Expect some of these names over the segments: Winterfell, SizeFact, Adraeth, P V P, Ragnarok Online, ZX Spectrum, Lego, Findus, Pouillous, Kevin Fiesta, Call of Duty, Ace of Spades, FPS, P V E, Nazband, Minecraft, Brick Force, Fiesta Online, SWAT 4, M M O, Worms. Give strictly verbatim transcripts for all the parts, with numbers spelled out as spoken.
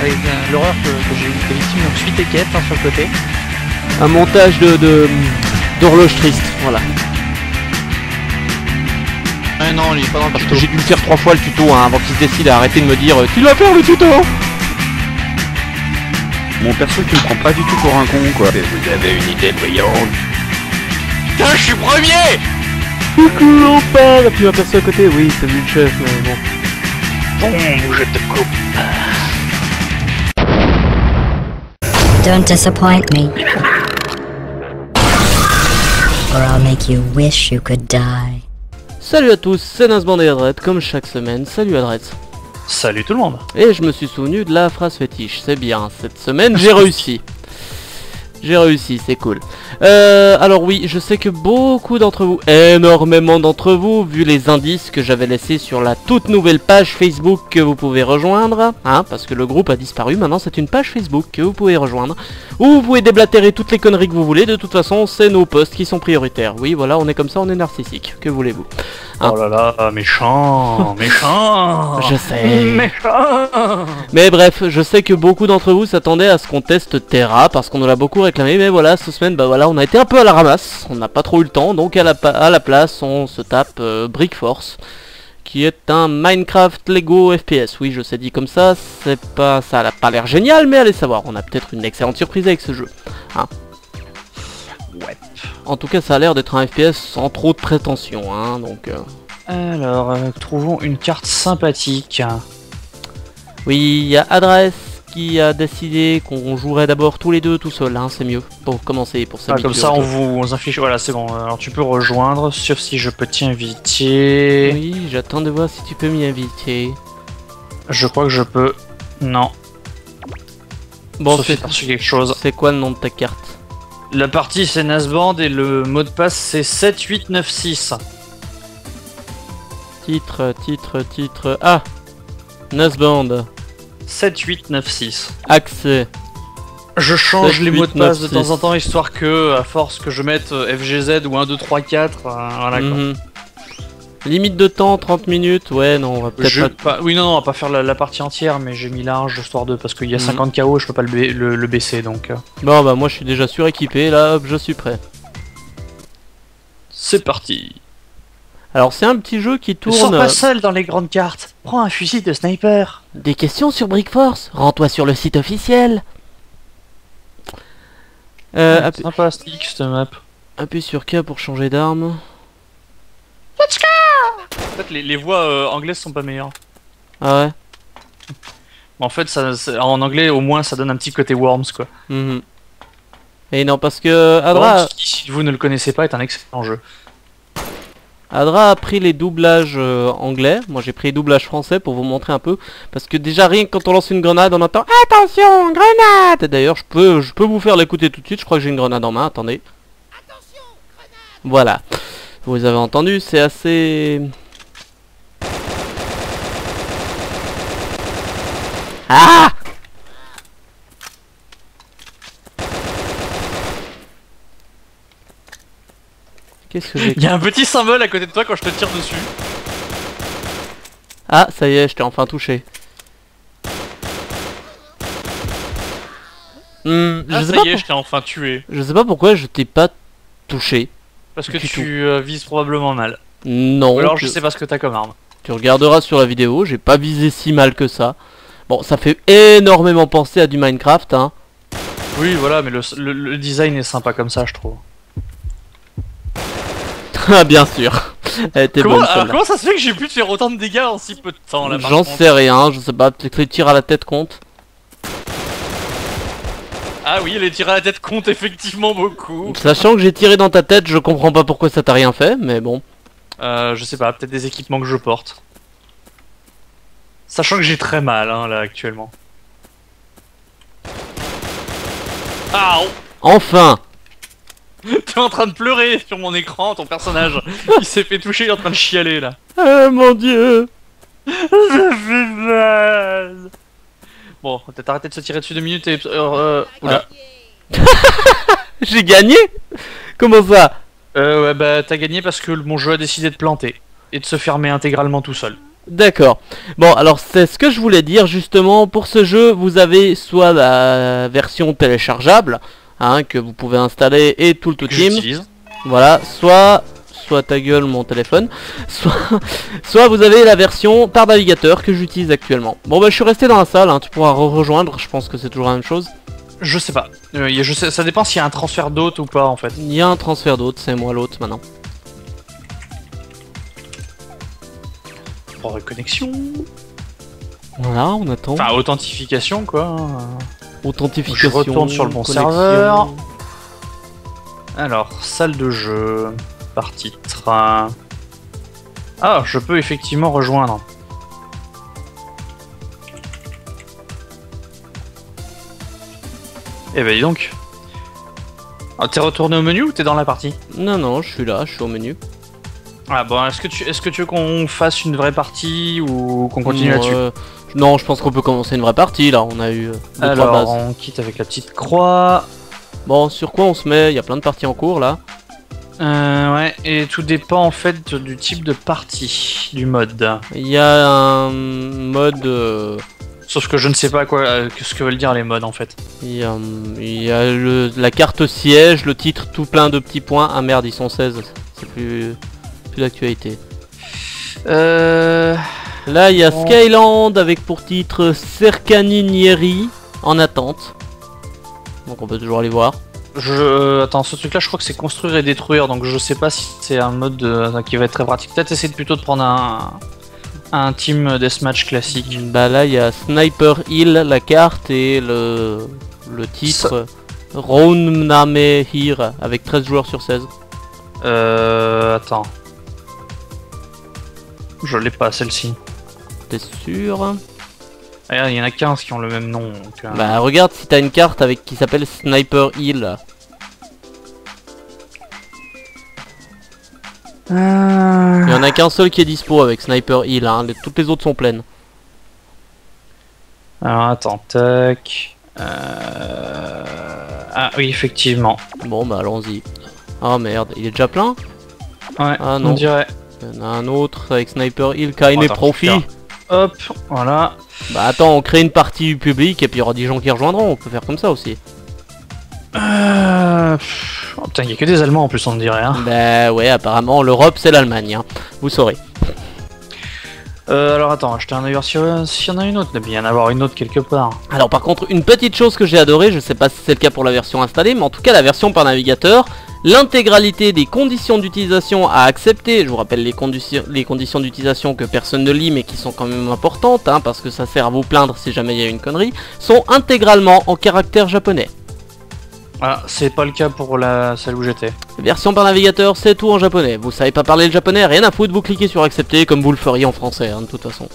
avec euh, l'horreur que, que j'ai eu comme ici, donc suite et quête hein, sur le côté. Un montage de, de, d'horloge triste, voilà. Ah non, il est pas dans le tuto. J'ai dû le faire trois fois le tuto hein, avant qu'il se décide à arrêter de me dire tu vas faire le tuto. Mon perso qui me prend pas du tout pour un con quoi. Et vous avez une idée brillante. Putain, je suis premier. Coucou, on parle. Puis un perso à côté, oui, c'est vu le chef, mais bon. Bon, je te coupe. Don't disappoint me. Or I'll make you wish you could die. Salut à tous, c'est Nazband et Adraeth, comme chaque semaine. Salut Adraeth. Salut tout le monde. Et je me suis souvenu de la phrase fétiche, c'est bien, cette semaine j'ai réussi. J'ai réussi, c'est cool. Euh, alors oui, je sais que beaucoup d'entre vous, énormément d'entre vous, vu les indices que j'avais laissés sur la toute nouvelle page Facebook que vous pouvez rejoindre, hein, parce que le groupe a disparu, maintenant c'est une page Facebook que vous pouvez rejoindre, où vous pouvez déblatérer toutes les conneries que vous voulez, de toute façon c'est nos posts qui sont prioritaires. Oui, voilà, on est comme ça, on est narcissique, que voulez-vous hein. Oh là là, méchant, méchant. Je sais. Méchant. Mais bref, je sais que beaucoup d'entre vous s'attendaient à ce qu'on teste Terra, parce qu'on nous l'a beaucoup réussi. Mais voilà, cette semaine, bah voilà, on a été un peu à la ramasse, on n'a pas trop eu le temps, donc à la, à la place, on se tape euh, Brick Force, qui est un Minecraft Lego F P S. Oui, je sais, dit comme ça, c'est pas, ça n'a pas l'air génial, mais allez savoir, on a peut-être une excellente surprise avec ce jeu. Hein. Ouais. En tout cas, ça a l'air d'être un F P S sans trop de prétention, hein, donc. Euh... Alors, euh, trouvons une carte sympathique. Oui, il y a Adraeth qui a décidé qu'on jouerait d'abord tous les deux tout seul, hein, c'est mieux pour commencer, pour s'habituer. Ah, comme ça on vous on affiche, voilà c'est bon, alors tu peux rejoindre, sauf si je peux t'y inviter. Oui, j'attends de voir si tu peux m'y inviter. Je crois que je peux, non. Bon, c'est quelque chose. C'est quoi le nom de ta carte? La partie c'est Nazband et le mot de passe c'est sept huit neuf six. Titre, titre, titre, ah Nazband. sept huit neuf six. Accès. Je change sept, les mots de passe de temps en temps, histoire que, à force que je mette F G Z ou un deux trois quatre, euh, voilà quoi. Mm-hmm. Limite de temps, trente minutes, ouais, non, on va peut-être je... pas... Oui, non, non, on va pas faire la, la partie entière, mais j'ai mis large, histoire de... Parce qu'il y a cinquante K O, je peux pas le, ba... le, le baisser, donc... Euh... Bon, bah moi je suis déjà suréquipé, là, hop, je suis prêt. C'est parti. Alors c'est un petit jeu qui tourne... Ne sors pas seul dans les grandes cartes, prends un fusil de sniper. Des questions sur Brick Force? Rends-toi sur le site officiel. Euh, appu... Sympa cette map. Appuie sur K pour changer d'arme. Let's go. En fait les, les voix euh, anglaises sont pas meilleures. Ah ouais. En fait ça, en anglais au moins ça donne un petit côté Worms quoi. Mm-hmm. Et non parce que... Adra... Worms, si vous ne le connaissez pas, est un excellent jeu. Adra a pris les doublages euh, anglais, moi j'ai pris les doublages français pour vous montrer un peu, parce que déjà rien que quand on lance une grenade on entend attention grenade. D'ailleurs je peux je peux vous faire l'écouter tout de suite, je crois que j'ai une grenade en main, attendez. Attention, grenade. Voilà, vous avez entendu, c'est assez... Ah. Qu'est-ce que j'ai... Il y a un petit symbole à côté de toi quand je te tire dessus. Ah, ça y est, je t'ai enfin touché. Mmh, ah, je sais ça pas y est, pour... je t'ai enfin tué. Je sais pas pourquoi je t'ai pas touché. Parce que tu euh, vises probablement mal. Non. Ou alors tu... je sais pas ce que t'as comme arme. Tu regarderas sur la vidéo, j'ai pas visé si mal que ça. Bon, ça fait énormément penser à du Minecraft, hein. Oui, voilà, mais le, le, le design est sympa comme ça, je trouve. Ah bien sûr. Elle était comment, bonne, alors comment ça se fait que j'ai pu te faire autant de dégâts en si peu de temps là? J'en sais rien, je sais pas, peut-être que les tirs à la tête comptent. Ah oui, les tirs à la tête comptent effectivement beaucoup. Sachant que j'ai tiré dans ta tête, je comprends pas pourquoi ça t'a rien fait, mais bon. Euh, je sais pas, peut-être des équipements que je porte. Sachant que j'ai très mal hein, là actuellement. Ah, oh. Enfin. T'es en train de pleurer sur mon écran, ton personnage. Il s'est fait toucher, il est en train de chialer là. Ah mon dieu. Bon, t'as arrêté de se tirer dessus deux minutes et... Euh, euh, J'ai gagné. Comment ça? Euh ouais bah t'as gagné parce que mon jeu a décidé de planter et de se fermer intégralement tout seul. D'accord. Bon, alors c'est ce que je voulais dire justement. Pour ce jeu, vous avez soit la version téléchargeable, hein, que vous pouvez installer et tout le tout team. Voilà, soit... soit ta gueule mon téléphone, soit, soit vous avez la version par navigateur que j'utilise actuellement. Bon bah je suis resté dans la salle, hein, tu pourras re-rejoindre, je pense que c'est toujours la même chose. Je sais pas, euh, je sais, ça dépend s'il y a un transfert d'hôte ou pas en fait. Il y a un transfert d'hôte, c'est moi l'hôte maintenant. Pour reconnexion. Voilà, on attend. Enfin authentification quoi. Authentification. Je retourne sur le bon connexion. Serveur. Alors, salle de jeu. Partie train. Ah, je peux effectivement rejoindre. Eh ben dis donc. Ah, t'es retourné au menu ou t'es dans la partie? Non non, je suis là, je suis au menu. Ah bon, est-ce que tu est-ce que tu veux qu'on fasse une vraie partie ou qu'on continue là-dessus? euh, Non, je pense qu'on peut commencer une vraie partie là. On a eu. Deux, Alors trois bases. On quitte avec la petite croix. Bon, sur quoi on se met? Il y a plein de parties en cours là. Euh, ouais, et tout dépend en fait du type de partie, du mode. Il y a un mode... Euh... Sauf que je ne sais pas quoi, euh, ce que veulent dire les modes en fait. Il y a, il y a le, la carte siège, le titre, tout plein de petits points. Ah merde, ils sont seize, c'est plus, plus d'actualité. Euh... Là, il y a bon. Skyland avec pour titre Cercaninieri en attente. Donc on peut toujours aller voir. Je... Attends, ce truc là je crois que c'est construire et détruire, donc je sais pas si c'est un mode euh, qui va être très pratique. Peut-être essayer plutôt de prendre un, un team deathmatch classique. Bah là il y a Sniper Hill, la carte, et le, le titre Rounamehir avec treize joueurs sur seize. Euh... Attends. Je l'ai pas celle-ci. T'es sûr? Il y en a quinze qui ont le même nom. Donc, euh... Bah regarde si t'as une carte avec qui s'appelle Sniper Hill. Euh... Il y en a qu'un seul qui est dispo avec Sniper Hill, hein. Les... toutes les autres sont pleines. Alors attends, tac. Euh... Ah oui effectivement. Bon bah allons-y. Ah merde, il est déjà plein? Ouais, ah, non. On dirait. Il y en a un autre avec Sniper Hill, Kaine Profi. Hop, voilà. Bah attends, on crée une partie du public et puis il y aura des gens qui rejoindront, on peut faire comme ça aussi. Euh... Oh putain, il y a que des Allemands en plus on dirait. Hein. Bah ouais, apparemment l'Europe c'est l'Allemagne, hein. Vous saurez. Euh, alors attends, jetez un œil voir s'il y en a une autre, il doit y en avoir une autre quelque part. Alors par contre, une petite chose que j'ai adorée, je sais pas si c'est le cas pour la version installée, mais en tout cas la version par navigateur, l'intégralité des conditions d'utilisation à accepter, je vous rappelle les, condi les conditions d'utilisation que personne ne lit mais qui sont quand même importantes, hein, parce que ça sert à vous plaindre si jamais il y a une connerie, sont intégralement en caractère japonais. Ah, c'est pas le cas pour la salle où j'étais. Version par navigateur, c'est tout en japonais. Vous savez pas parler le japonais, rien à foutre, vous cliquez sur accepter comme vous le feriez en français, hein, de toute façon.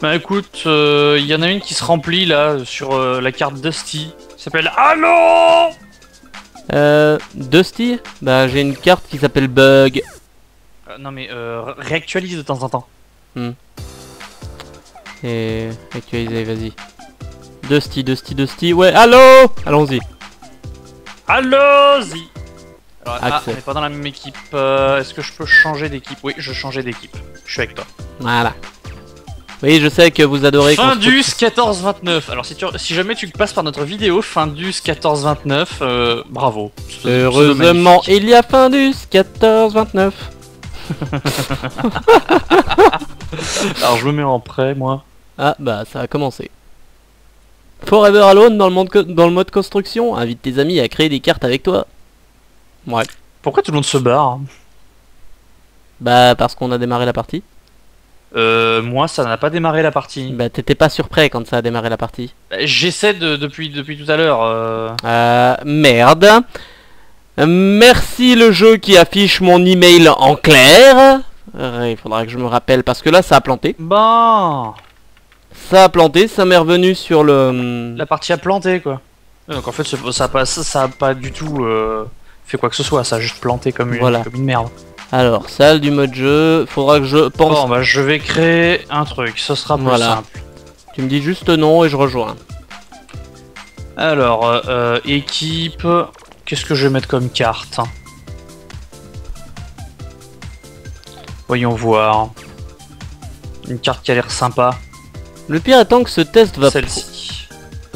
Bah écoute, il euh, y en a une qui se remplit là, sur euh, la carte Dusty. Ça s'appelle Allô Euh... Dusty? Bah j'ai une carte qui s'appelle Bug. Euh, non mais euh, réactualise de temps en temps. Hmm. Et... actualiser, vas-y. Dusty, Dusty, Dusty, ouais, allô. Allons-y. Allons-y. Ah, on n'est pas dans la même équipe. Euh, Est-ce que je peux changer d'équipe? Oui, je changeais d'équipe. Je suis avec toi. Voilà. Oui, je sais que vous adorez... Findus quatorze vingt-neuf. Alors, si, tu... si jamais tu passes par notre vidéo, Findus quatorze vingt-neuf, euh, bravo. Heureusement, il y a Findus quatorze vingt-neuf. Alors, je me mets en prêt, moi. Ah, bah, ça a commencé. Forever Alone dans le, monde dans le mode construction, invite tes amis à créer des cartes avec toi. Ouais. Pourquoi tout le monde se barre? Bah parce qu'on a démarré la partie. Euh, moi ça n'a pas démarré la partie. Bah t'étais pas surpris quand ça a démarré la partie. Bah, j'essaie de, depuis, depuis tout à l'heure. Euh... Euh, merde. Merci le jeu qui affiche mon email en clair. Euh, il faudra que je me rappelle parce que là ça a planté. Bon. Ça a planté, ça m'est revenu sur le... La partie a planté quoi. Donc en fait ça a pas, ça a pas du tout euh, fait quoi que ce soit, ça a juste planté comme une, voilà. Comme une merde. Alors salle du mode jeu, faudra que je pense... Bon bah je vais créer un truc, ce sera plus voilà. Simple. Tu me dis juste non et je rejoins. Alors euh, euh, équipe, qu'est-ce que je vais mettre comme carte? Voyons voir. Une carte qui a l'air sympa. Le pire étant que ce test va... Celle-ci.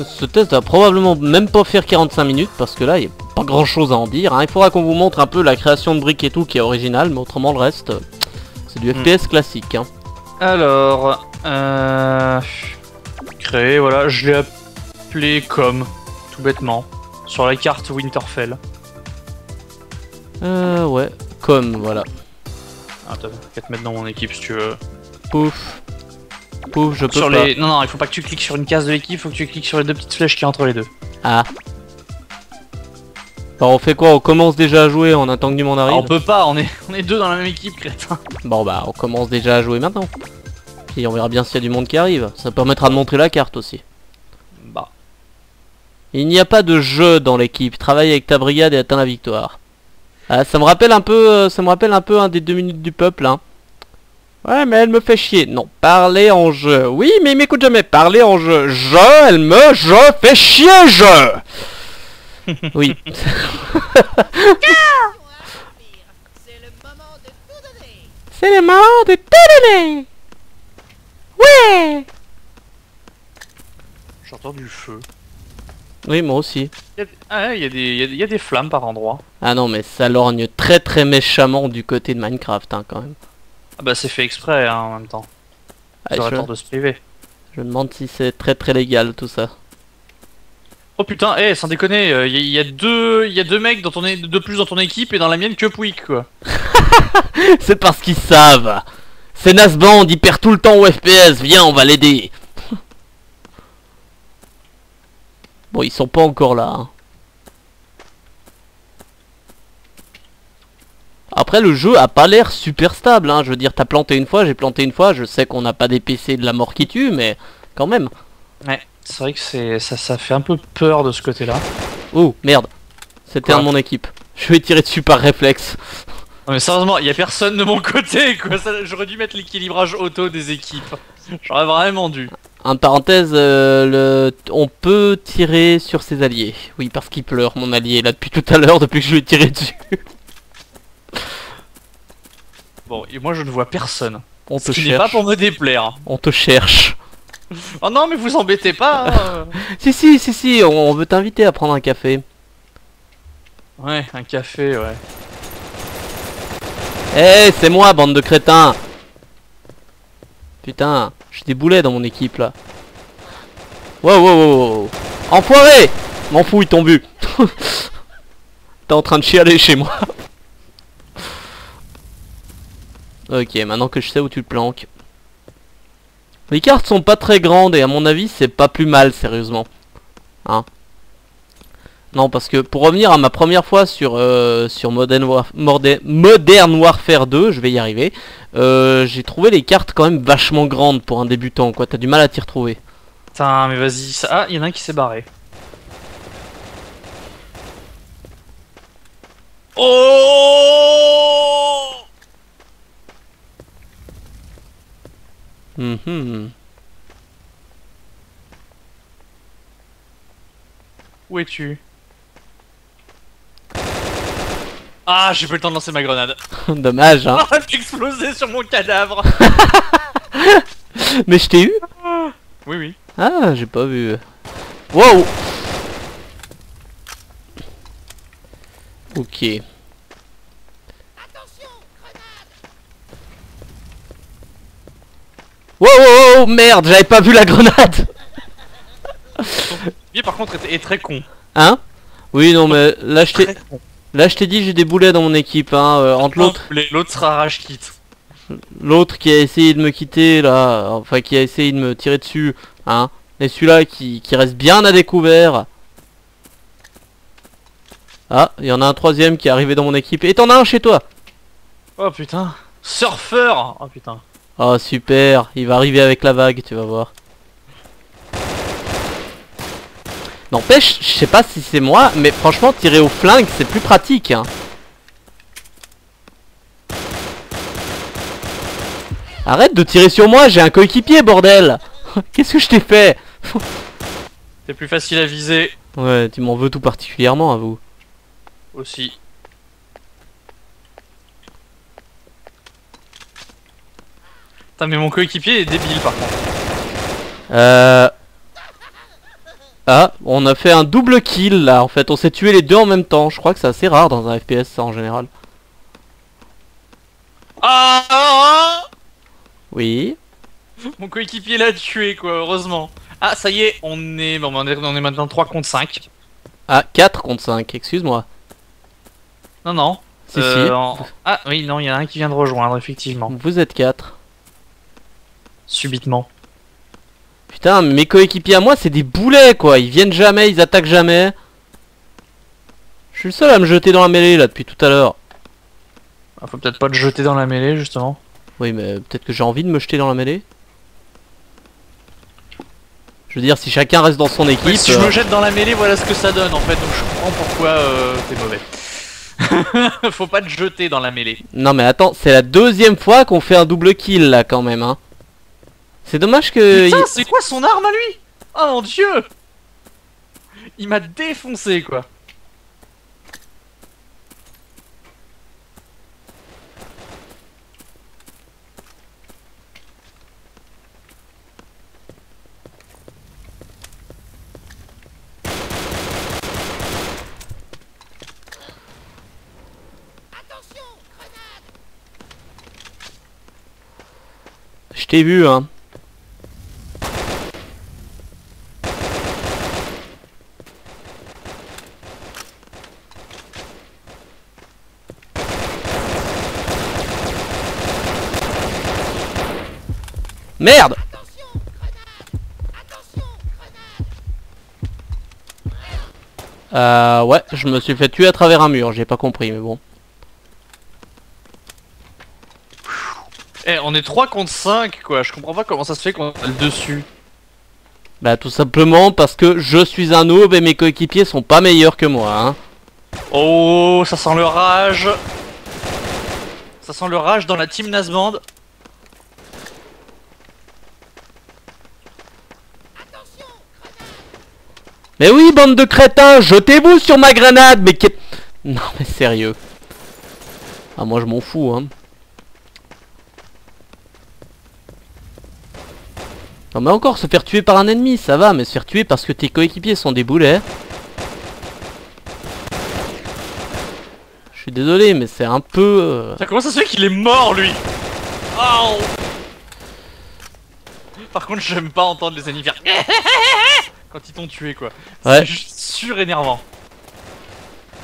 Ce test va probablement même pas faire quarante-cinq minutes, parce que là, il n'y a pas grand chose à en dire, hein. Il faudra qu'on vous montre un peu la création de briques et tout qui est originale, mais autrement le reste, c'est du F P S mmh. classique, hein. Alors... Euh... Créer, voilà, je l'ai appelé comme, tout bêtement, sur la carte Winterfell. Euh, ouais, comme, voilà. Attends, je vais te mettre dans mon équipe si tu veux. Pouf. Pouf, je peux sur pas. Les... Non, non, il faut pas que tu cliques sur une case de l'équipe, il faut que tu cliques sur les deux petites flèches qui sont entre les deux. Ah. Alors on fait quoi? On commence déjà à jouer, on attend que du monde arrive? Ah, on peut pas, on est, on est deux dans la même équipe, crétin. Bon bah, on commence déjà à jouer maintenant. Et on verra bien s'il y a du monde qui arrive. Ça permettra de montrer la carte aussi. Bah. Il n'y a pas de jeu dans l'équipe. Travaille avec ta brigade et atteins la victoire. Ah, ça me rappelle un peu, ça me rappelle un peu un hein, des deux minutes du peuple. Hein. Ouais, mais elle me fait chier. Non, parler en jeu. Oui, mais il m'écoute jamais. Parler en jeu. Je, elle me, je fais chier, je. Oui. C'est le moment de tout donner. Ouais. J'entends du feu. Oui, moi aussi. Il y, ah, y, y, y a des flammes par endroit. Ah non, mais ça lorgne très très méchamment du côté de Minecraft, hein, quand même. Ah bah c'est fait exprès, hein, en même temps. Ah, j'aurais tort de se priver. Je me demande si c'est très très légal tout ça. Oh putain, eh, hey, sans déconner, il euh, y, y a deux, il y a deux mecs dans ton é... de plus dans ton équipe et dans la mienne que Pouic, quoi. C'est parce qu'ils savent. C'est Nazband, il perd tout le temps au F P S, viens on va l'aider. Bon, ils sont pas encore là, hein. Après le jeu a pas l'air super stable, hein. Je veux dire, t'as planté une fois, j'ai planté une fois, je sais qu'on n'a pas des P C de la mort qui tue, mais quand même. Ouais, c'est vrai que c'est ça, ça fait un peu peur de ce côté là. Oh merde, c'était un de mon équipe. Je vais tirer dessus par réflexe. Non mais sérieusement, y'a personne de mon côté, quoi. J'aurais dû mettre l'équilibrage auto des équipes. J'aurais vraiment dû. En parenthèse, euh, le... on peut tirer sur ses alliés. Oui, parce qu'il pleure, mon allié, là, depuis tout à l'heure, depuis que je lui ai tiré dessus. Bon, et moi, je ne vois personne. On te cherche. Ce n'est pas pour me déplaire. On te cherche. Oh non, mais vous embêtez pas. euh... Si, si, si, si, on veut t'inviter à prendre un café. Ouais, un café, ouais. Eh, hey, c'est moi, bande de crétins. Putain, j'ai des boulets dans mon équipe, là. Wow, wow, wow. Enfoiré. M'en fous, ils t'ont bu. T'es en train de chialer chez moi. Ok, maintenant que je sais où tu te planques. Les cartes sont pas très grandes, et à mon avis, c'est pas plus mal, sérieusement. Hein. Non, parce que pour revenir à ma première fois sur, euh, sur Modern, Warf Modern, Modern Warfare deux, je vais y arriver, euh, j'ai trouvé les cartes quand même vachement grandes pour un débutant, quoi. T'as du mal à t'y retrouver. Putain, mais vas-y, ça... Ah, il y en a un qui s'est barré. Oh mmh. Où es-tu? Ah, j'ai pas eu le temps de lancer ma grenade. Dommage, hein. Ah, j'ai explosé sur mon cadavre. Mais je t'ai eu? Oui, oui. Ah, j'ai pas vu. Wow. Ok. Attention, grenade. Wow, wow, wow, merde, j'avais pas vu la grenade. Lui, par contre, est très con. Hein? Oui, non, mais là, je t'ai... Là je t'ai dit j'ai des boulets dans mon équipe, hein, euh, entre l'autre... L'autre sera rage-quitte. L'autre qui a essayé de me quitter là, enfin qui a essayé de me tirer dessus, hein. Et celui-là qui, qui reste bien à découvert. Ah, il y en a un troisième qui est arrivé dans mon équipe. Et t'en as un chez toi. Oh putain. Surfeur. Oh putain. Oh super, il va arriver avec la vague, tu vas voir. N'empêche, je sais pas si c'est moi, mais franchement, tirer au flingue, c'est plus pratique, hein. Arrête de tirer sur moi, j'ai un coéquipier, bordel. Qu'est-ce que je t'ai fait? C'est plus facile à viser. Ouais, tu m'en veux tout particulièrement, à vous. Aussi. Putain, mais mon coéquipier est débile par contre. Euh... Ah, on a fait un double kill là en fait, on s'est tué les deux en même temps. Je crois que c'est assez rare dans un F P S ça en général. Ah. Oui. Mon coéquipier l'a tué quoi, heureusement. Ah ça y est, on est bon, on est, on est maintenant trois contre cinq. Ah, quatre contre cinq, excuse-moi. Non non. Si, euh, si. En... Ah oui, non, il y en a un qui vient de rejoindre, effectivement. Vous êtes quatre. Subitement. Putain, mes coéquipiers à moi, c'est des boulets, quoi. Ils viennent jamais, ils attaquent jamais. Je suis le seul à me jeter dans la mêlée, là, depuis tout à l'heure. Ah, faut peut-être pas te jeter dans la mêlée, justement. Oui, mais peut-être que j'ai envie de me jeter dans la mêlée. Je veux dire, si chacun reste dans son équipe... Oui, si euh... je me jette dans la mêlée, voilà ce que ça donne, en fait. Donc je comprends pourquoi euh, t'es mauvais. Faut pas te jeter dans la mêlée. Non mais attends, c'est la deuxième fois qu'on fait un double kill là quand même hein. C'est dommage que... Putain, il... c'est quoi son arme à lui? Oh mon dieu! Il m'a défoncé quoi. Je t'ai vu hein. Merde. Attention, grenade. Attention, grenade. Euh ouais, je me suis fait tuer à travers un mur, j'ai pas compris mais bon. Eh, on est trois contre cinq quoi, je comprends pas comment ça se fait qu'on a le dessus. Bah tout simplement parce que je suis un noob et mes coéquipiers sont pas meilleurs que moi hein. Oh, ça sent le rage. Ça sent le rage dans la team Nazband. Attention, grenade. Mais oui bande de crétins, jetez-vous sur ma grenade. Mais qu'est... Non mais sérieux. Ah moi je m'en fous hein. Non mais encore, se faire tuer par un ennemi, ça va, mais se faire tuer parce que tes coéquipiers sont des boulets. Je suis désolé, mais c'est un peu... Comment ça se fait qu'il est mort, lui? Oh. Par contre, j'aime pas entendre les ennemis faire... Quand ils t'ont tué, quoi. Ouais. C'est juste surénervant.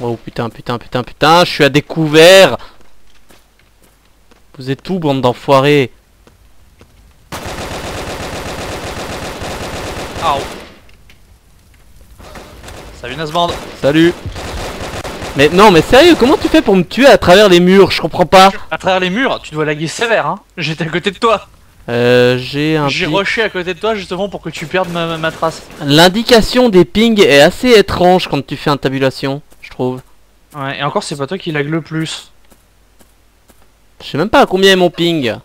Oh putain, putain, putain, putain, je suis à découvert. Vous êtes où, bande d'enfoirés? Salut Nazband. Salut. Mais non mais sérieux, comment tu fais pour me tuer à travers les murs? Je comprends pas. À travers les murs, tu dois laguer sévère hein. J'étais à côté de toi. Euh j'ai un... J'ai rushé à côté de toi justement pour que tu perdes ma, ma, ma trace. L'indication des pings est assez étrange quand tu fais une tabulation, je trouve. Ouais et encore c'est pas toi qui lague le plus. Je sais même pas à combien est mon ping.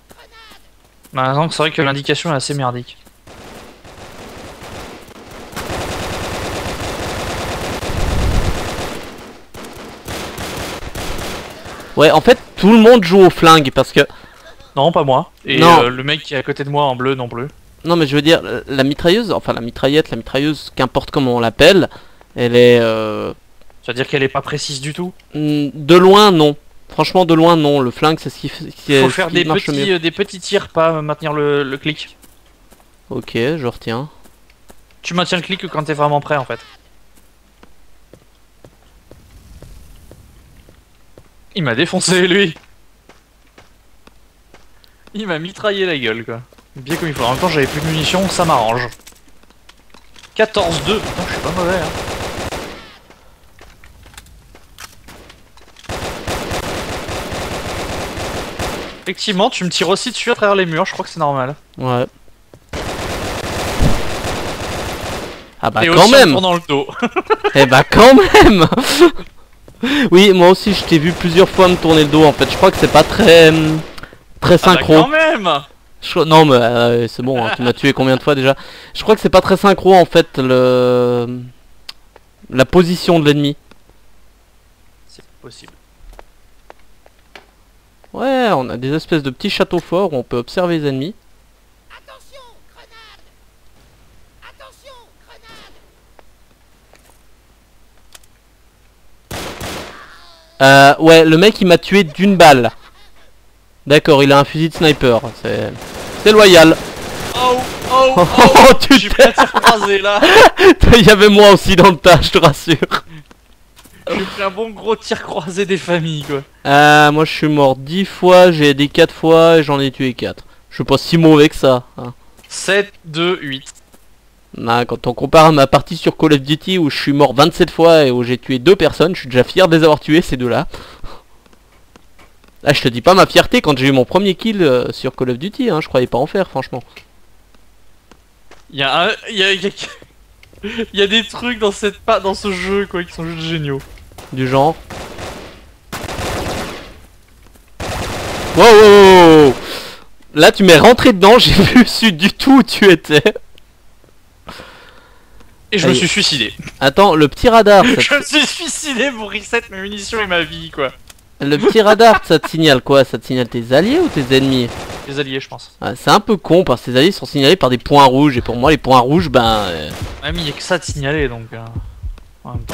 Bah non c'est vrai que l'indication est assez merdique. Ouais, en fait, tout le monde joue au flingue parce que... Non, pas moi. Et euh, le mec qui est à côté de moi en bleu non plus. Non, mais je veux dire, la mitrailleuse, enfin la mitraillette, la mitrailleuse, qu'importe comment on l'appelle, elle est... Euh... Ça veut dire qu'elle est pas précise du tout? De loin, non. Franchement, de loin, non. Le flingue, c'est ce qui, ce qui, Faut faire ce qui des marche petits, mieux. Euh, des petits tirs, pas maintenir le, le clic. Ok, je retiens. Tu maintiens le clic quand t'es vraiment prêt, en fait. Il m'a défoncé lui. Il m'a mitraillé la gueule quoi. Bien comme il faut. En même temps j'avais plus de munitions, ça m'arrange. quatorze deux, putain je suis pas mauvais hein. Effectivement tu me tires aussi dessus à travers les murs, je crois que c'est normal. Ouais. Ah bah Et quand aussi, même dans le dos. Et bah quand même. Oui, moi aussi je t'ai vu plusieurs fois me tourner le dos en fait, je crois que c'est pas très très synchro. Ah bah quand même je... Non mais euh, c'est bon, hein, tu m'as tué combien de fois déjà? Je crois que c'est pas très synchro en fait, le la position de l'ennemi. C'est possible. Ouais, on a des espèces de petits châteaux forts où on peut observer les ennemis. Euh, ouais, le mec il m'a tué d'une balle. D'accord, il a un fusil de sniper. C'est loyal. Oh, oh, oh, oh tu t'es écrasé là. Il y avait moi aussi dans le tas, je te rassure. J'ai pris un bon gros tir croisé des familles quoi. Ah, euh, moi je suis mort dix fois, j'ai aidé quatre fois et j'en ai tué quatre. Je suis pas si mauvais que ça. Hein. sept, deux, huit. Nah, quand on compare à ma partie sur Call of Duty où je suis mort vingt-sept fois et où j'ai tué deux personnes, je suis déjà fier de les avoir tués ces deux-là. Ah, je te dis pas ma fierté quand j'ai eu mon premier kill euh, sur Call of Duty, hein, je croyais pas en faire franchement. Il y a un... y a... Y a... Il y a des trucs dans cette pas dans ce jeu quoi qui sont juste géniaux. Du genre. Wow, wow, wow. Là tu m'es rentré dedans, j'ai plus su du tout où tu étais. Et je Allez. me suis suicidé. Attends, le petit radar. Ça te... Je me suis suicidé pour reset mes munitions et ma vie quoi. Le petit radar ça te signale quoi? Ça te signale tes alliés ou tes ennemis? Les alliés je pense. Ah, c'est un peu con parce que tes alliés sont signalés par des points rouges et pour moi les points rouges ben... Euh... Ouais mais il n'y a que ça de signaler donc... Euh... En même temps.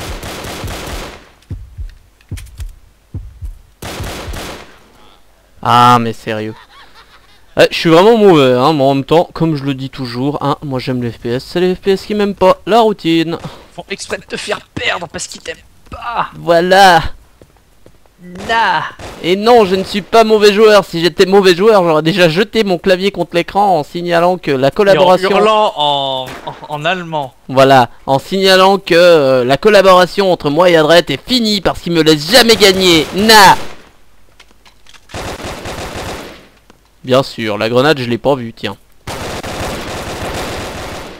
Ah mais sérieux. Ouais, je suis vraiment mauvais hein, mais en même temps comme je le dis toujours, hein, moi j'aime les F P S, c'est les F P S qui m'aiment pas, la routine. Ils font exprès de te faire perdre parce qu'ils t'aiment pas. Voilà. Nah. Et non, je ne suis pas mauvais joueur. Si j'étais mauvais joueur, j'aurais déjà jeté mon clavier contre l'écran en signalant que la collaboration... Et en hurlant en... En... en allemand. Voilà, en signalant que euh, la collaboration entre moi et Adraeth est finie parce qu'il me laisse jamais gagner. Nah. Bien sûr, la grenade je l'ai pas vue, tiens.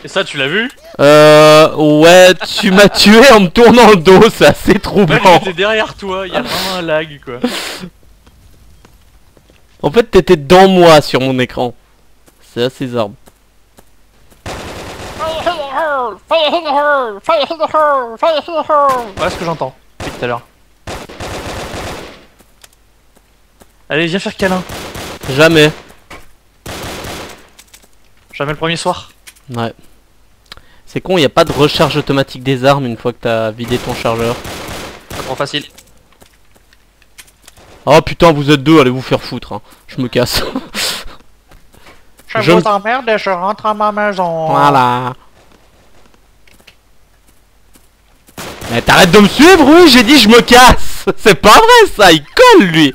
Et ça tu l'as vu? Euh... Ouais, tu m'as tué en me tournant le dos, c'est assez troublant. Ouais, j'étais derrière toi, il y a vraiment un lag quoi. En fait t'étais dans moi sur mon écran. C'est assez zarbe. Voilà ce que j'entends depuis tout à l'heure. Allez viens faire câlin. Jamais. Jamais le premier soir. Ouais. C'est con, il n'y a pas de recharge automatique des armes une fois que t'as vidé ton chargeur. Pas trop facile. Oh putain, vous êtes deux, allez vous faire foutre. Hein. Je me casse. je je vous emmerde et je rentre à ma maison. Voilà. Mais t'arrêtes de me suivre, oui, j'ai dit je me casse. C'est pas vrai ça, il colle lui.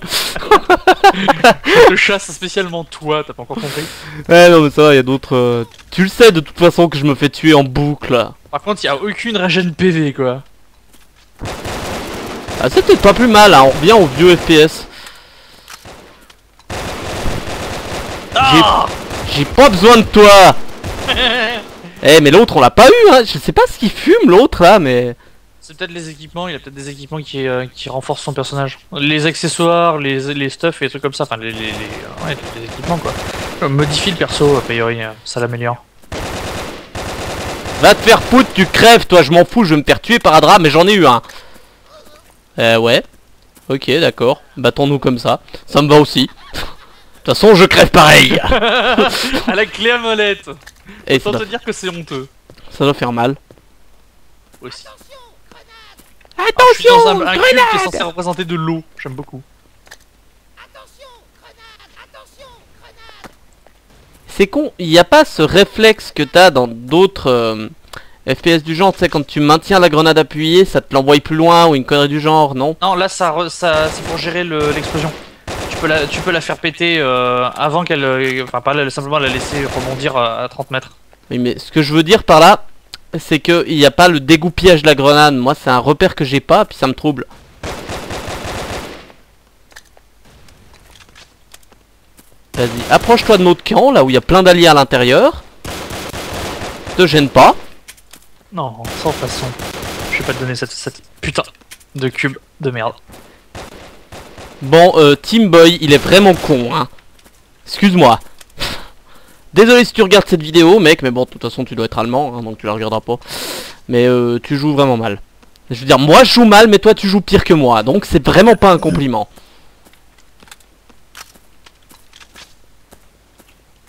Je te chasse spécialement toi, t'as pas encore compris? Ouais non mais ça va, y a d'autres... Euh... Tu le sais de toute façon que je me fais tuer en boucle. Par contre y a aucune régène P V quoi. Ah c'est peut-être pas plus mal hein, on revient au vieux F P S. Ah j'ai pas besoin de toi. Eh hey, mais l'autre on l'a pas eu hein, je sais pas ce qu'il fume l'autre là mais... C'est peut-être les équipements, il a peut-être des équipements qui, euh, qui renforcent son personnage. Les accessoires, les, les stuffs et les trucs comme ça, enfin les, les, les, ouais, les équipements quoi. On modifie le perso, a priori, euh, ça l'améliore. Va te faire foutre, tu crèves toi, je m'en fous, je vais me faire tuer par Adra, mais j'en ai eu un. Euh ouais, ok d'accord, battons-nous comme ça, ça me va aussi. De toute façon je crève pareil. À la clé à molette. Et sans te doit... dire que c'est honteux. Ça doit faire mal. Aussi. Attention, ah, un, un grenade qui est censé représenter de l'eau, j'aime beaucoup. Attention, grenade, attention, grenade. C'est con, il n'y a pas ce réflexe que t'as dans d'autres euh, F P S du genre, tu sais, quand tu maintiens la grenade appuyée, ça te l'envoie plus loin ou une connerie du genre, non? Non, là ça, ça c'est pour gérer l'explosion. Le, tu peux la, tu peux la faire péter euh, avant qu'elle, euh, enfin pas là, simplement la laisser rebondir à, à trente mètres. Oui, mais ce que je veux dire par là, c'est que il n'y a pas le dégoupillage de la grenade. Moi c'est un repère que j'ai pas puis ça me trouble. Vas-y, approche-toi de notre camp là où il y a plein d'alliés à l'intérieur. Te gêne pas. Non, sans façon. Je vais pas te donner cette, cette putain de cube de merde. Bon euh, Team Boy il est vraiment con hein. Excuse-moi. Désolé si tu regardes cette vidéo mec, mais bon de toute façon tu dois être allemand hein, donc tu la regarderas pas. Mais euh, tu joues vraiment mal. Je veux dire moi je joue mal mais toi tu joues pire que moi. Donc c'est vraiment pas un compliment.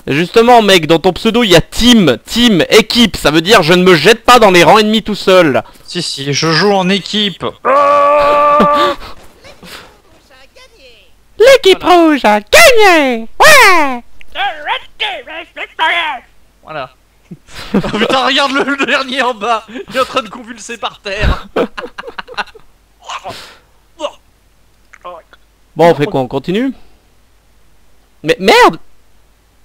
Et justement mec, dans ton pseudo il y a team, team, équipe. Ça veut dire je ne me jette pas dans les rangs ennemis tout seul. Si si, je joue en équipe. L'équipe voilà. rouge a gagné. Ouais. Voilà. Oh putain, regarde le, le dernier en bas. Il est en train de convulser par terre. Bon, on fait quoi? On continue? Mais merde.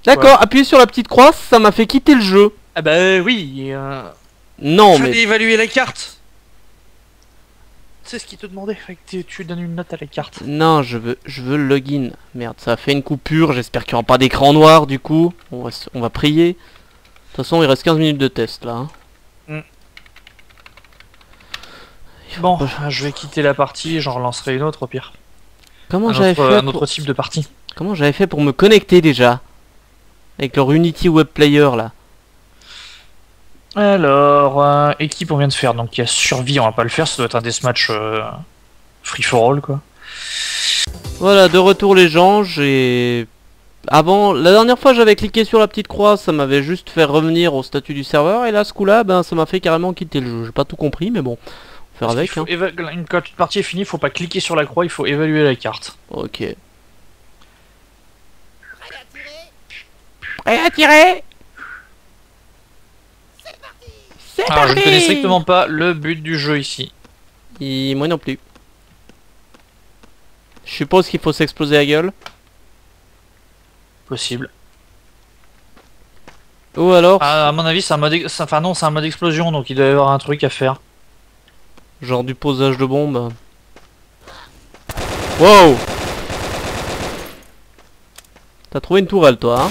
D'accord, ouais. Appuyez sur la petite croix, ça m'a fait quitter le jeu. Ah bah euh, oui. Euh... Non, je mais... vais évaluer la carte. C'est ce qu'il te demandait, fait que tu donnes une note à la carte. Non, je veux je veux le login. Merde, ça a fait une coupure, j'espère qu'il n'y aura pas d'écran noir du coup. On va, on va prier. De toute façon, il reste quinze minutes de test là. Hein. Mm. Bon, pas... je vais quitter la partie et j'en relancerai une autre au pire. Comment j'avais fait un autre pour... type de partie. Comment j'avais fait pour me connecter déjà? Avec leur Unity Web Player là. Alors, euh, équipe on vient de faire, donc il y a survie, on va pas le faire, ça doit être un deathmatch euh, free for all quoi. Voilà, de retour les gens, j'ai... Avant, la dernière fois j'avais cliqué sur la petite croix, ça m'avait juste fait revenir au statut du serveur, et là ce coup là, ben, ça m'a fait carrément quitter le jeu, j'ai pas tout compris mais bon, on faire avec. Hein. Éva... Quand une partie est finie, il faut pas cliquer sur la croix, il faut évaluer la carte. Ok. Prêt à tirer? C'est parti! C'est parti! Alors je ne connais strictement pas le but du jeu ici. Et moi non plus. Je suppose qu'il faut s'exploser la gueule. Possible. Ou alors... Ah, à mon avis c'est un mode... Enfin non, c'est un mode explosion donc il doit y avoir un truc à faire. Genre du posage de bombe. Wow! T'as trouvé une tourelle toi hein?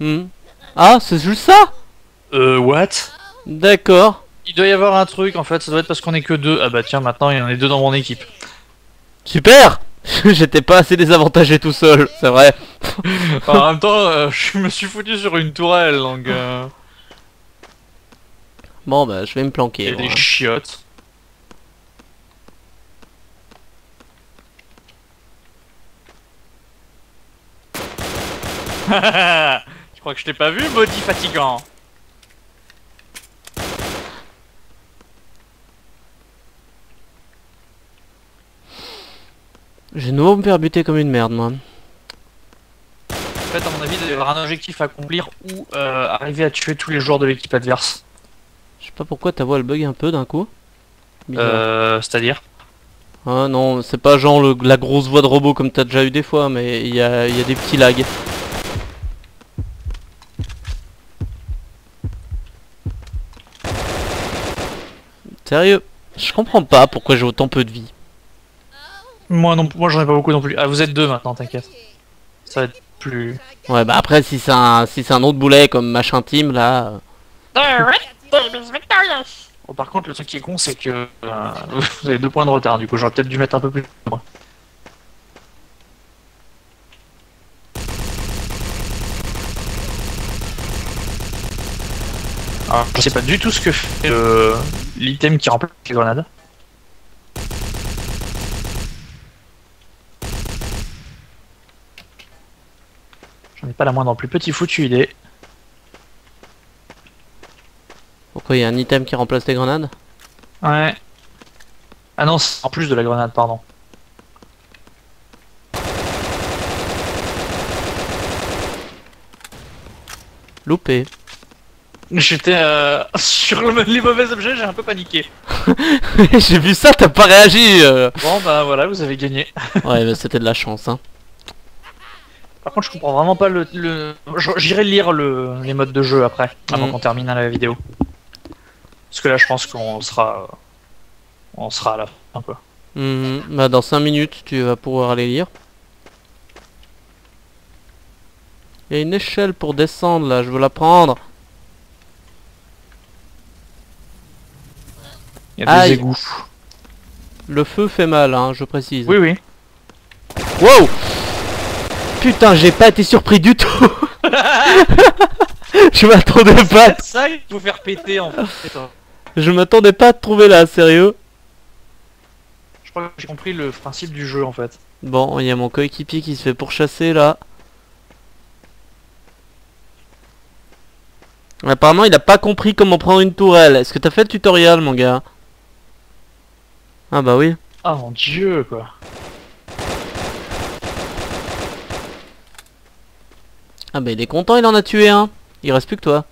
Hmm. Ah, c'est juste ça? Euh, what? D'accord. Il doit y avoir un truc en fait, ça doit être parce qu'on est que deux. Ah bah tiens, maintenant il y en a deux dans mon équipe. Super! J'étais pas assez désavantagé tout seul, c'est vrai. Enfin, en même temps, euh, je me suis foutu sur une tourelle donc. Euh... Bon bah, je vais me planquer. Il y a des hein. chiottes. Je crois que je t'ai pas vu, maudit fatigant. J'ai de nouveau me faire buter comme une merde, moi. En fait, à mon avis, il doit y avoir un objectif à accomplir ou euh, arriver à tuer tous les joueurs de l'équipe adverse. Je sais pas pourquoi ta voix elle bug un peu d'un coup. Bizarre. Euh, c'est-à-dire? Ah non, c'est pas genre le, la grosse voix de robot comme t'as déjà eu des fois, mais il y a, y a des petits lags. Sérieux, je comprends pas pourquoi j'ai autant peu de vie. Moi non, moi j'en ai pas beaucoup non plus. Ah vous êtes deux maintenant, t'inquiète. Ça va être plus... Ouais bah après si c'est un, si c'est un autre boulet comme machin team là... Bon, par contre le truc qui est con c'est que... Euh, vous avez deux points de retard du coup, j'aurais peut-être dû mettre un peu plus de moi. Alors, je sais pas du tout ce que fait le... l'item qui remplace les grenades. J'en ai pas la moindre plus petit foutu idée. Pourquoi il y a un item qui remplace les grenades? Ouais. Ah non, c'est en plus de la grenade, pardon. Loupé. J'étais euh, sur le, les mauvais objets, j'ai un peu paniqué. J'ai vu ça, t'as pas réagi euh. Bon bah voilà, vous avez gagné. Ouais mais c'était de la chance hein. Par contre je comprends vraiment pas le... le... J'irai lire le, les modes de jeu après, avant mmh. qu'on termine la vidéo. Parce que là je pense qu'on sera... On sera là, un peu. Mmh. Bah dans cinq minutes tu vas pouvoir aller lire. Il y a une échelle pour descendre là, je veux la prendre. Il y a des Aïe. égouts. Le feu fait mal, hein, je précise. Oui, oui. Wow! Putain, j'ai pas été surpris du tout. Je m'attendais pas. À... Ça, il faut faire péter en fait. Je m'attendais pas à te trouver là, sérieux. Je crois que j'ai compris le principe du jeu en fait. Bon, il y a mon coéquipier qui se fait pourchasser là. Apparemment, il a pas compris comment prendre une tourelle. Est-ce que t'as fait le tutoriel, mon gars? Ah bah oui. Ah mon dieu, quoi. Ah bah il est content, il en a tué un. Il reste plus que toi.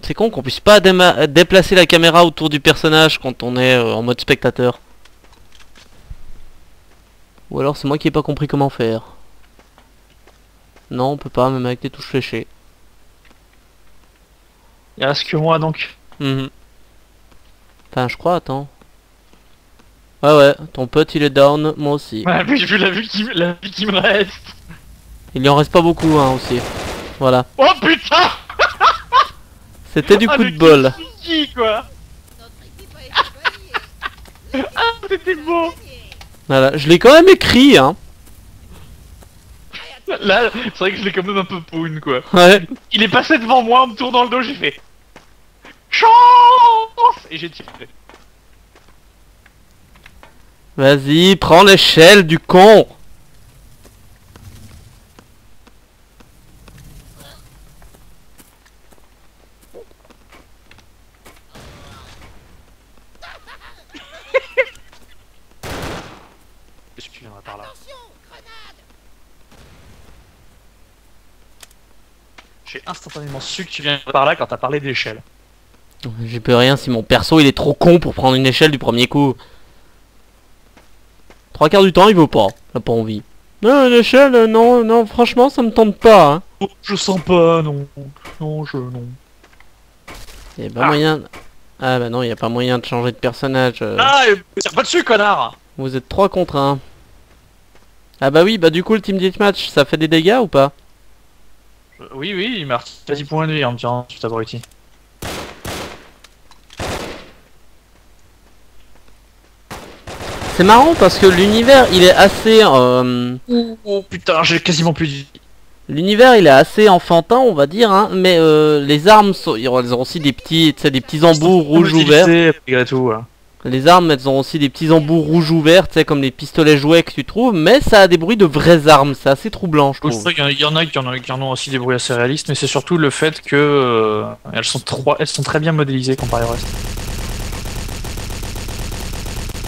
C'est con qu'on puisse pas dé déplacer la caméra autour du personnage quand on est euh, en mode spectateur. Ou alors c'est moi qui ai pas compris comment faire. Non, on peut pas, même avec des touches fléchées. Il reste que moi donc. Mmh. Enfin je crois, attends. Ouais ouais, ton pote il est down, moi aussi. Ouais, mais j'ai vu la vue qui, la vue qui me reste. Il y en reste pas beaucoup hein aussi. Voilà. Oh putain. C'était du ah, coup de bol. Kiki, quoi. Ah c'était beau. Voilà, je l'ai quand même écrit hein. Là, c'est vrai que je l'ai quand même un peu pour une quoi. Ouais. Il est passé devant moi en me tournant le dos, j'ai fait chance et j'ai tiré. Vas-y, prends l'échelle du con. J'ai instantanément su que tu viens par là quand t'as parlé d'échelle. J'y peux rien si mon perso il est trop con pour prendre une échelle du premier coup. Trois quarts du temps il vaut pas, il a pas envie. Non, une échelle, non, non, franchement ça me tente pas. Hein. Oh, je sens pas, non, non, je, non. Y'a pas ah. moyen... Ah bah non, y'a pas moyen de changer de personnage. Euh... Ah, tire pas dessus, connard. Vous êtes trois contre un. Ah bah oui, bah du coup le team deathmatch, ça fait des dégâts ou pas? Oui, oui, il m'a retiré dix points de vie en me tirant, tu t'abrutis. C'est marrant parce que l'univers il est assez... Euh... Oh, oh putain, j'ai quasiment plus de vie. L'univers il est assez enfantin, on va dire, hein, mais euh, les armes, sont... elles ont aussi des petits, des petits embours rouges ouverts. Tout, hein. Les armes, elles ont aussi des petits embours rouges ouverts, tu sais, comme les pistolets jouets que tu trouves, mais ça a des bruits de vraies armes, c'est assez troublant, je trouve. Il y, y en a qui en, en ont aussi des bruits assez réalistes, mais c'est surtout le fait que euh, elles, sont trop, elles sont très bien modélisées comparé au reste.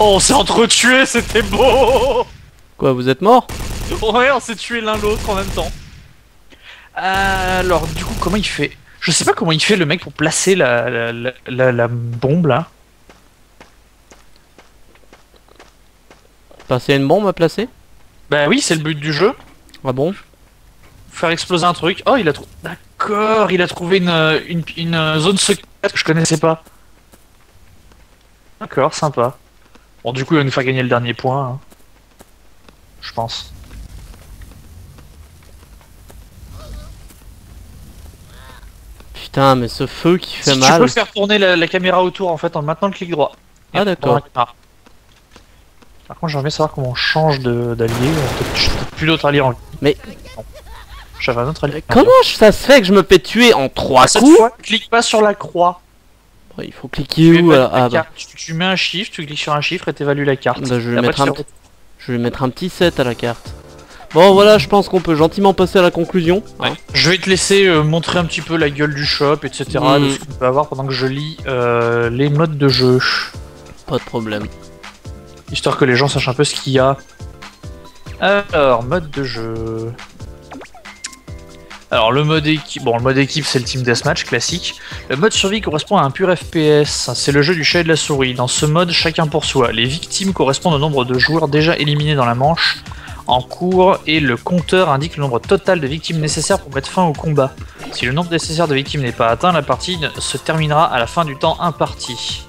Oh, on s'est entretués, c'était beau. Quoi, vous êtes morts? Ouais, on s'est tués l'un l'autre en même temps. Alors, du coup, comment il fait? Je sais pas comment il fait le mec pour placer la, la, la, la, la bombe, là. Passer une bombe à placer? Bah oui, c'est le but du jeu. Ah bon? Faire exploser un truc. Oh, il a trouvé... D'accord, il a trouvé une, une, une zone secrète que je connaissais pas. D'accord, sympa. Bon, du coup, il va nous faire gagner le dernier point. Hein. Je pense. Putain, mais ce feu qui fait si mal... Tu peux faire tourner la, la caméra autour, en fait, en maintenant le clic droit. Ah d'accord. Par contre, j'aimerais savoir comment on change d'allié. Je trouve plus d'autres alliés en vie. Mais. J'avais un autre allié. Comment ça se fait que je me fais tuer en trois coups? Cette fois, clique pas sur la croix. Il faut cliquer où? Ah bah. Tu mets un chiffre, tu cliques sur un chiffre et t'évalues la carte. Bah, je, vais mettre un t... je vais mettre un petit sept à la carte. Bon, voilà, je pense qu'on peut gentiment passer à la conclusion. Ouais. Hein. Je vais te laisser euh, montrer un petit peu la gueule du shop, et cetera. Mmh. De ce qu'on peut avoir pendant que je lis euh, les modes de jeu. Pas de problème. Histoire que les gens sachent un peu ce qu'il y a. Alors, mode de jeu... Alors, le mode équipe... Bon, le mode équipe, c'est le Team Deathmatch, classique. Le mode survie correspond à un pur F P S. C'est le jeu du chat et de la souris. Dans ce mode, chacun pour soi. Les victimes correspondent au nombre de joueurs déjà éliminés dans la manche en cours et le compteur indique le nombre total de victimes nécessaires pour mettre fin au combat. Si le nombre nécessaire de victimes n'est pas atteint, la partie se terminera à la fin du temps imparti.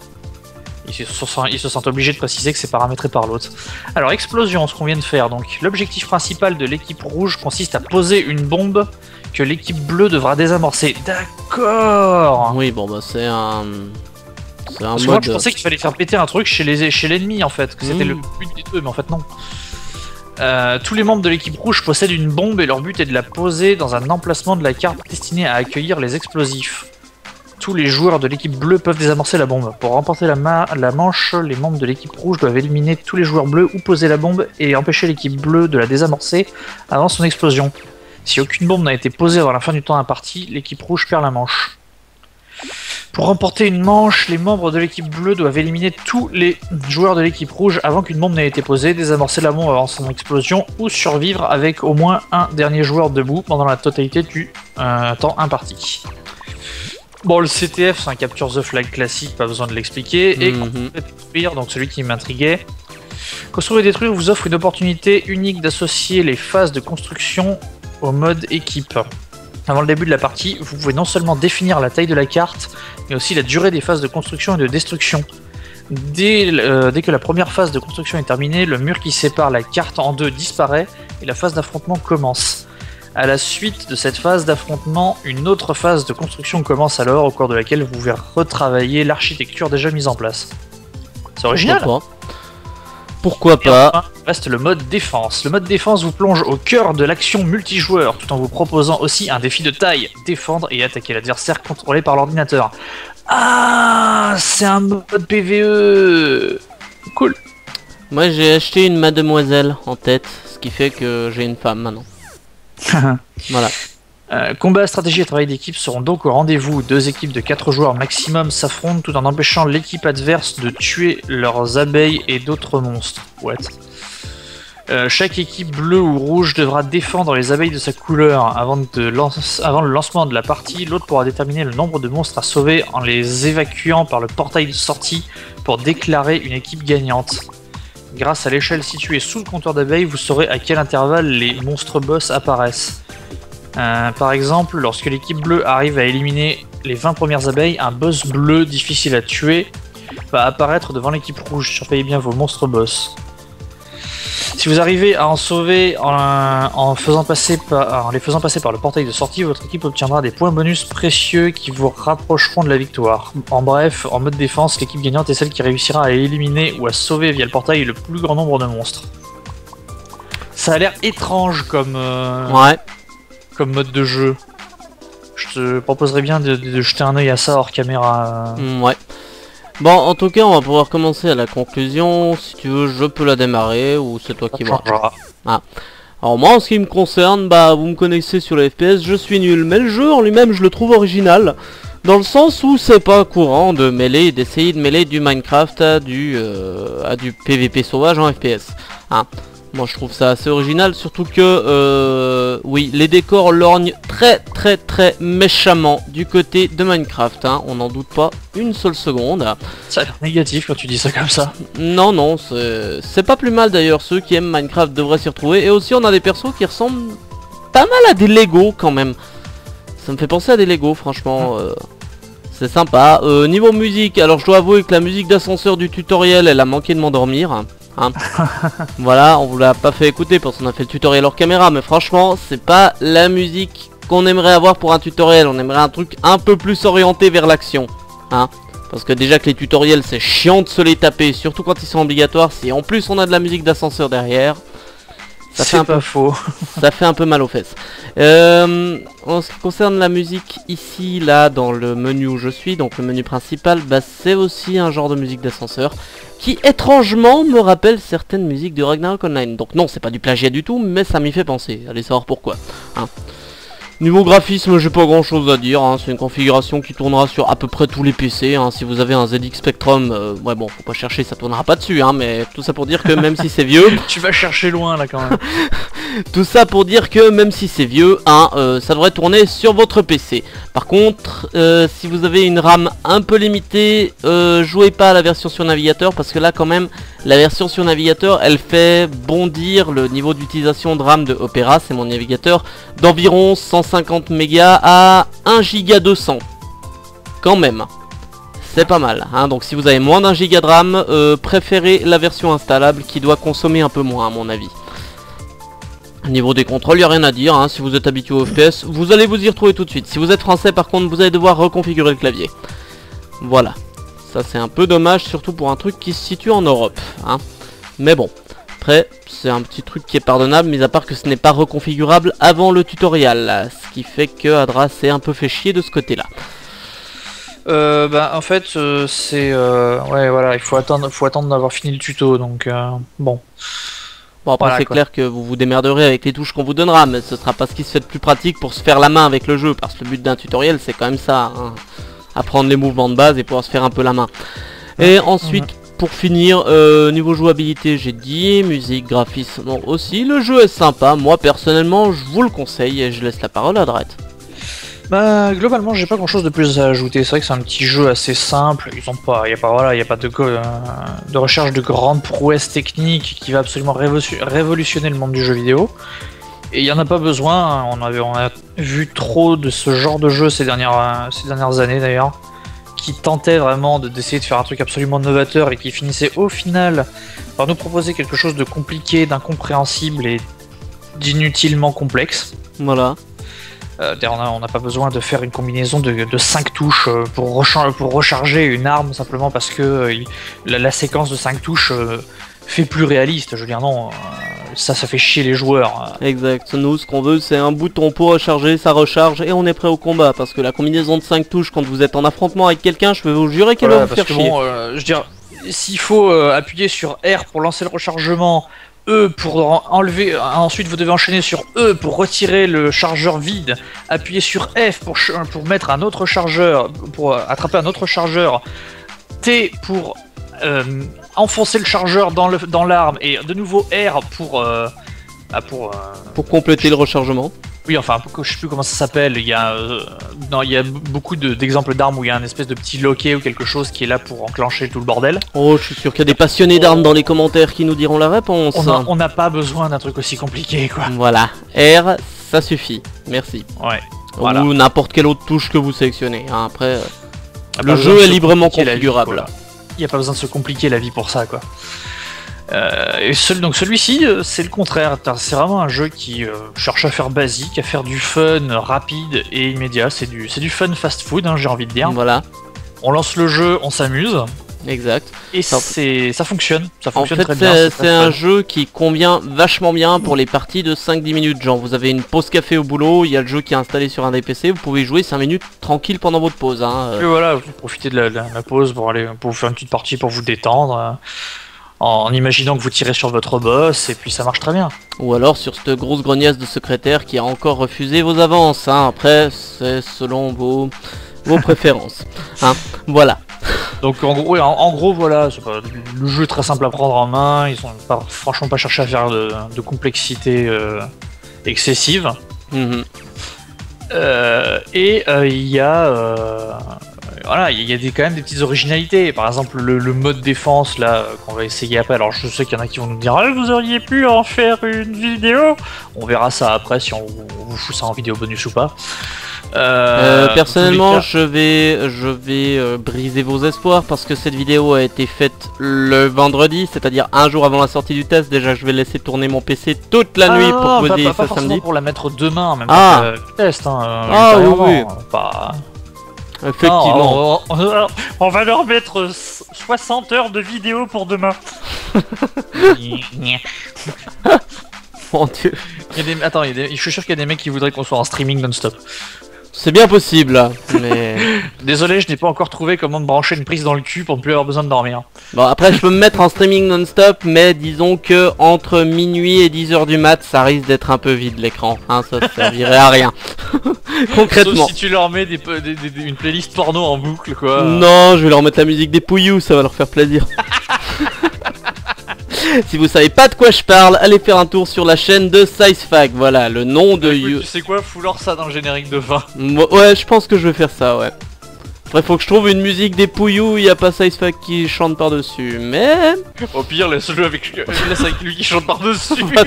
Ils se, sont, ils se sentent obligés de préciser que c'est paramétré par l'autre. Alors, explosion, ce qu'on vient de faire. Donc, l'objectif principal de l'équipe rouge consiste à poser une bombe que l'équipe bleue devra désamorcer. D'accord. Oui, bon, bah, c'est un... C'est un Parce mode... que moi, je pensais qu'il fallait faire péter un truc chez les chez l'ennemi, en fait. Que c'était mmh. le but des deux, mais en fait, non. Euh, tous les membres de l'équipe rouge possèdent une bombe et leur but est de la poser dans un emplacement de la carte destiné à accueillir les explosifs. Tous les joueurs de l'équipe bleue peuvent désamorcer la bombe. Pour remporter la, ma la manche, les membres de l'équipe rouge doivent éliminer tous les joueurs bleus ou poser la bombe et empêcher l'équipe bleue de la désamorcer avant son explosion. Si aucune bombe n'a été posée avant la fin du temps imparti, l'équipe rouge perd la manche. Pour remporter une manche, les membres de l'équipe bleue doivent éliminer tous les joueurs de l'équipe rouge avant qu'une bombe n'ait été posée, désamorcer la bombe avant son explosion ou survivre avec au moins un dernier joueur debout pendant la totalité du euh, temps imparti. Bon, le C T F, c'est un capture the flag classique, pas besoin de l'expliquer, et mm-hmm. construire, donc celui qui m'intriguait. Construire et détruire vous offre une opportunité unique d'associer les phases de construction au mode équipe. Avant le début de la partie, vous pouvez non seulement définir la taille de la carte, mais aussi la durée des phases de construction et de destruction. Dès, euh, dès que la première phase de construction est terminée, le mur qui sépare la carte en deux disparaît et la phase d'affrontement commence. A la suite de cette phase d'affrontement, une autre phase de construction commence alors, au cours de laquelle vous pouvez retravailler l'architecture déjà mise en place. C'est original. Pourquoi pas ? Enfin, reste le mode défense. Le mode défense vous plonge au cœur de l'action multijoueur, tout en vous proposant aussi un défi de taille, défendre et attaquer l'adversaire contrôlé par l'ordinateur. Ah, c'est un mode P V E. Cool. Moi j'ai acheté une mademoiselle en tête, ce qui fait que j'ai une femme maintenant. Voilà. Euh, combat, stratégie et travail d'équipe seront donc au rendez-vous. Deux équipes de quatre joueurs maximum s'affrontent tout en empêchant l'équipe adverse de tuer leurs abeilles et d'autres monstres. What? Euh, chaque équipe bleue ou rouge devra défendre les abeilles de sa couleur. Avant, de lance... Avant le lancement de la partie, l'autre pourra déterminer le nombre de monstres à sauver en les évacuant par le portail de sortie pour déclarer une équipe gagnante. Grâce à l'échelle située sous le compteur d'abeilles, vous saurez à quel intervalle les monstres boss apparaissent. Euh, par exemple, lorsque l'équipe bleue arrive à éliminer les vingt premières abeilles, un boss bleu difficile à tuer va apparaître devant l'équipe rouge. Surveillez bien vos monstres boss. Si vous arrivez à en sauver en, en, faisant passer par, en les faisant passer par le portail de sortie, votre équipe obtiendra des points bonus précieux qui vous rapprocheront de la victoire. En bref, en mode défense, l'équipe gagnante est celle qui réussira à éliminer ou à sauver via le portail le plus grand nombre de monstres. Ça a l'air étrange comme... Euh... Ouais. Comme mode de jeu. Je te proposerais bien de, de, de jeter un œil à ça hors caméra. Mmh, ouais. Bon, en tout cas, on va pouvoir commencer à la conclusion. Si tu veux, je peux la démarrer ou c'est toi ça qui vas. Ah. Alors moi, en ce qui me concerne, bah, vous me connaissez sur les F P S, je suis nul. Mais le jeu en lui-même, je le trouve original. Dans le sens où c'est pas courant de mêler, d'essayer de mêler du Minecraft à du, euh, à du P V P sauvage en F P S. Hein. Moi je trouve ça assez original, surtout que euh, oui, les décors lorgnent très très très méchamment du côté de Minecraft, hein, on n'en doute pas une seule seconde. Ça a l'air négatif quand tu dis ça comme ça. Non non, c'est pas plus mal d'ailleurs, ceux qui aiment Minecraft devraient s'y retrouver. Et aussi on a des persos qui ressemblent pas mal à des Lego quand même. Ça me fait penser à des Lego franchement. Mmh. Euh... C'est sympa. Euh, niveau musique, alors je dois avouer que la musique d'ascenseur du tutoriel, elle a manqué de m'endormir. Hein. Voilà, on vous l'a pas fait écouter parce qu'on a fait le tutoriel hors caméra, mais franchement, c'est pas la musique qu'on aimerait avoir pour un tutoriel. On aimerait un truc un peu plus orienté vers l'action. Hein. Parce que déjà que les tutoriels, c'est chiant de se les taper, surtout quand ils sont obligatoires. Si en plus on a de la musique d'ascenseur derrière... Ça fait un peu faux. Ça fait un peu mal aux fesses. Euh, en ce qui concerne la musique, ici, là, dans le menu où je suis, donc le menu principal, bah, c'est aussi un genre de musique d'ascenseur qui, étrangement, me rappelle certaines musiques de Ragnarok Online. Donc non, c'est pas du plagiat du tout, mais ça m'y fait penser. Allez savoir pourquoi. Hein. Niveau graphisme, j'ai pas grand chose à dire. Hein. C'est une configuration qui tournera sur à peu près tous les P C. Hein. Si vous avez un Z X Spectrum, euh, ouais bon, faut pas chercher, ça tournera pas dessus. Hein, mais tout ça pour dire que même si c'est vieux, tu vas chercher loin là quand même. Tout ça pour dire que même si c'est vieux, hein, euh, ça devrait tourner sur votre P C. Par contre, euh, si vous avez une RAM un peu limitée, euh, jouez pas à la version sur navigateur parce que là quand même, la version sur navigateur, elle fait bondir le niveau d'utilisation de RAM de Opera, c'est mon navigateur, d'environ cent cinquante mégas à un giga deux cents. Quand même, c'est pas mal. Hein. Donc si vous avez moins d'un giga de RAM, euh, préférez la version installable qui doit consommer un peu moins à mon avis. Au niveau des contrôles, il n'y a rien à dire. Hein. Si vous êtes habitué au F P S, vous allez vous y retrouver tout de suite. Si vous êtes français par contre, vous allez devoir reconfigurer le clavier. Voilà. Ça c'est un peu dommage, surtout pour un truc qui se situe en Europe. Hein. Mais bon. Après, c'est un petit truc qui est pardonnable, mis à part que ce n'est pas reconfigurable avant le tutoriel. Ce qui fait que Adra s'est un peu fait chier de ce côté-là. Euh, bah, en fait, euh, c'est... Euh, ouais, voilà, il faut attendre, faut attendre d'avoir fini le tuto, donc... Euh, bon. Bon après voilà, c'est clair que vous vous démerderez avec les touches qu'on vous donnera, mais ce sera pas ce qui se fait de plus pratique pour se faire la main avec le jeu, parce que le but d'un tutoriel c'est quand même ça, hein, apprendre les mouvements de base et pouvoir se faire un peu la main. Et ensuite pour finir, euh, niveau jouabilité j'ai dit, musique, graphisme bon, aussi, le jeu est sympa, moi personnellement je vous le conseille et je laisse la parole à Adraeth. Bah globalement j'ai pas grand chose de plus à ajouter, c'est vrai que c'est un petit jeu assez simple, ils ont pas, y a pas, voilà, y a pas de, euh, de recherche de grande prouesse technique qui va absolument révolution, révolutionner le monde du jeu vidéo, et il y en a pas besoin, on, avait, on a vu trop de ce genre de jeu ces dernières, ces dernières années d'ailleurs, qui tentait vraiment d'essayer de, de faire un truc absolument novateur et qui finissait au final par nous proposer quelque chose de compliqué, d'incompréhensible et d'inutilement complexe. Voilà. Euh, on n'a pas besoin de faire une combinaison de, de cinq touches pour, rechar pour recharger une arme simplement parce que euh, la, la séquence de cinq touches euh, fait plus réaliste. Je veux dire non, euh, ça ça fait chier les joueurs. Exact, nous ce qu'on veut c'est un bouton pour recharger, ça recharge et on est prêt au combat. Parce que la combinaison de cinq touches quand vous êtes en affrontement avec quelqu'un, je peux vous jurer qu'elle voilà, va vous faire chier. Bon, euh, je veux dire, s'il faut euh, appuyer sur R pour lancer le rechargement, E pour enlever, ensuite vous devez enchaîner sur E pour retirer le chargeur vide, appuyer sur F pour, pour mettre un autre chargeur, pour attraper un autre chargeur, T pour euh, enfoncer le chargeur dans le, dans l'arme, et de nouveau R pour... Euh, ah pour, euh, pour compléter je... le rechargement. Oui, enfin, je sais plus comment ça s'appelle, il y a, euh, non, il y a beaucoup d'exemples de, d'armes où il y a un espèce de petit loquet ou quelque chose qui est là pour enclencher tout le bordel. Oh, je suis sûr qu'il y a des passionnés d'armes dans les commentaires qui nous diront la réponse. On n'a pas besoin d'un truc aussi compliqué, quoi. Voilà, R, ça suffit, merci. Ouais, voilà. Ou n'importe quelle autre touche que vous sélectionnez, hein. Après, ah, le jeu est librement configurable. Il n'y a pas besoin de se compliquer la vie pour ça, quoi. Euh, et seul, donc celui-ci euh, c'est le contraire, c'est vraiment un jeu qui euh, cherche à faire basique, à faire du fun rapide et immédiat, c'est du, du fun fast food hein, j'ai envie de dire. Voilà. On lance le jeu, on s'amuse. Exact. Et ça fonctionne, ça fonctionne très bien. En fait c'est un jeu qui convient vachement bien pour les parties de cinq à dix minutes, genre vous avez une pause café au boulot, il y a le jeu qui est installé sur un des P C, vous pouvez jouer cinq minutes tranquille pendant votre pause. Hein, euh... Et voilà, vous profitez de la, la, la pause pour aller pour vous faire une petite partie pour vous détendre. Euh... En imaginant que vous tirez sur votre boss, et puis ça marche très bien. Ou alors sur cette grosse grognasse de secrétaire qui a encore refusé vos avances. Hein. Après, c'est selon vos, vos préférences. Hein. Voilà. Donc en gros, en, en gros voilà, pas, le jeu est très simple à prendre en main. Ils sont pas, franchement pas cherché à faire de, de complexité euh, excessive. Mm-hmm. euh, et il euh, y a... Euh... Voilà, il y a des, quand même des petites originalités. Par exemple, le, le mode défense là qu'on va essayer après. Alors, je sais qu'il y en a qui vont nous dire ah, vous auriez pu en faire une vidéo. On verra ça après si on, on vous fout ça en vidéo bonus ou pas. Euh, euh, personnellement, je vais, je vais euh, briser vos espoirs parce que cette vidéo a été faite le vendredi, c'est-à-dire un jour avant la sortie du test. Déjà, je vais laisser tourner mon P C toute la ah, nuit pour vous dire ça samedi. Pour la mettre demain, même ah. que, euh, test. Hein, euh, ah oui, oui. Pas... Effectivement. Non, on, on, on, on va leur mettre soixante heures de vidéo pour demain. Mon Dieu. Il y a des, attends, il y a des, je suis sûr qu'il y a des mecs qui voudraient qu'on soit en streaming non-stop. C'est bien possible, mais... Désolé, je n'ai pas encore trouvé comment me brancher une prise dans le cul pour ne plus avoir besoin de dormir. Bon, après, je peux me mettre en streaming non-stop, mais disons que entre minuit et dix heures du mat, ça risque d'être un peu vide l'écran. Hein, ça ne servirait à rien. Concrètement. Sauf si tu leur mets des, des, des, une playlist porno en boucle, quoi. Non, je vais leur mettre la musique des Pouillous, ça va leur faire plaisir. Si vous savez pas de quoi je parle, allez faire un tour sur la chaîne de SizeFact. Voilà, le nom de... Écoute, tu sais quoi, fous-leur ça dans le générique de fin. Ouais, je pense que je vais faire ça, ouais. Après, faut que je trouve une musique des Pouillous, y a pas SizeFact qui chante par-dessus, mais... Au pire, laisse-le avec... laisse avec lui qui chante par-dessus. Bah,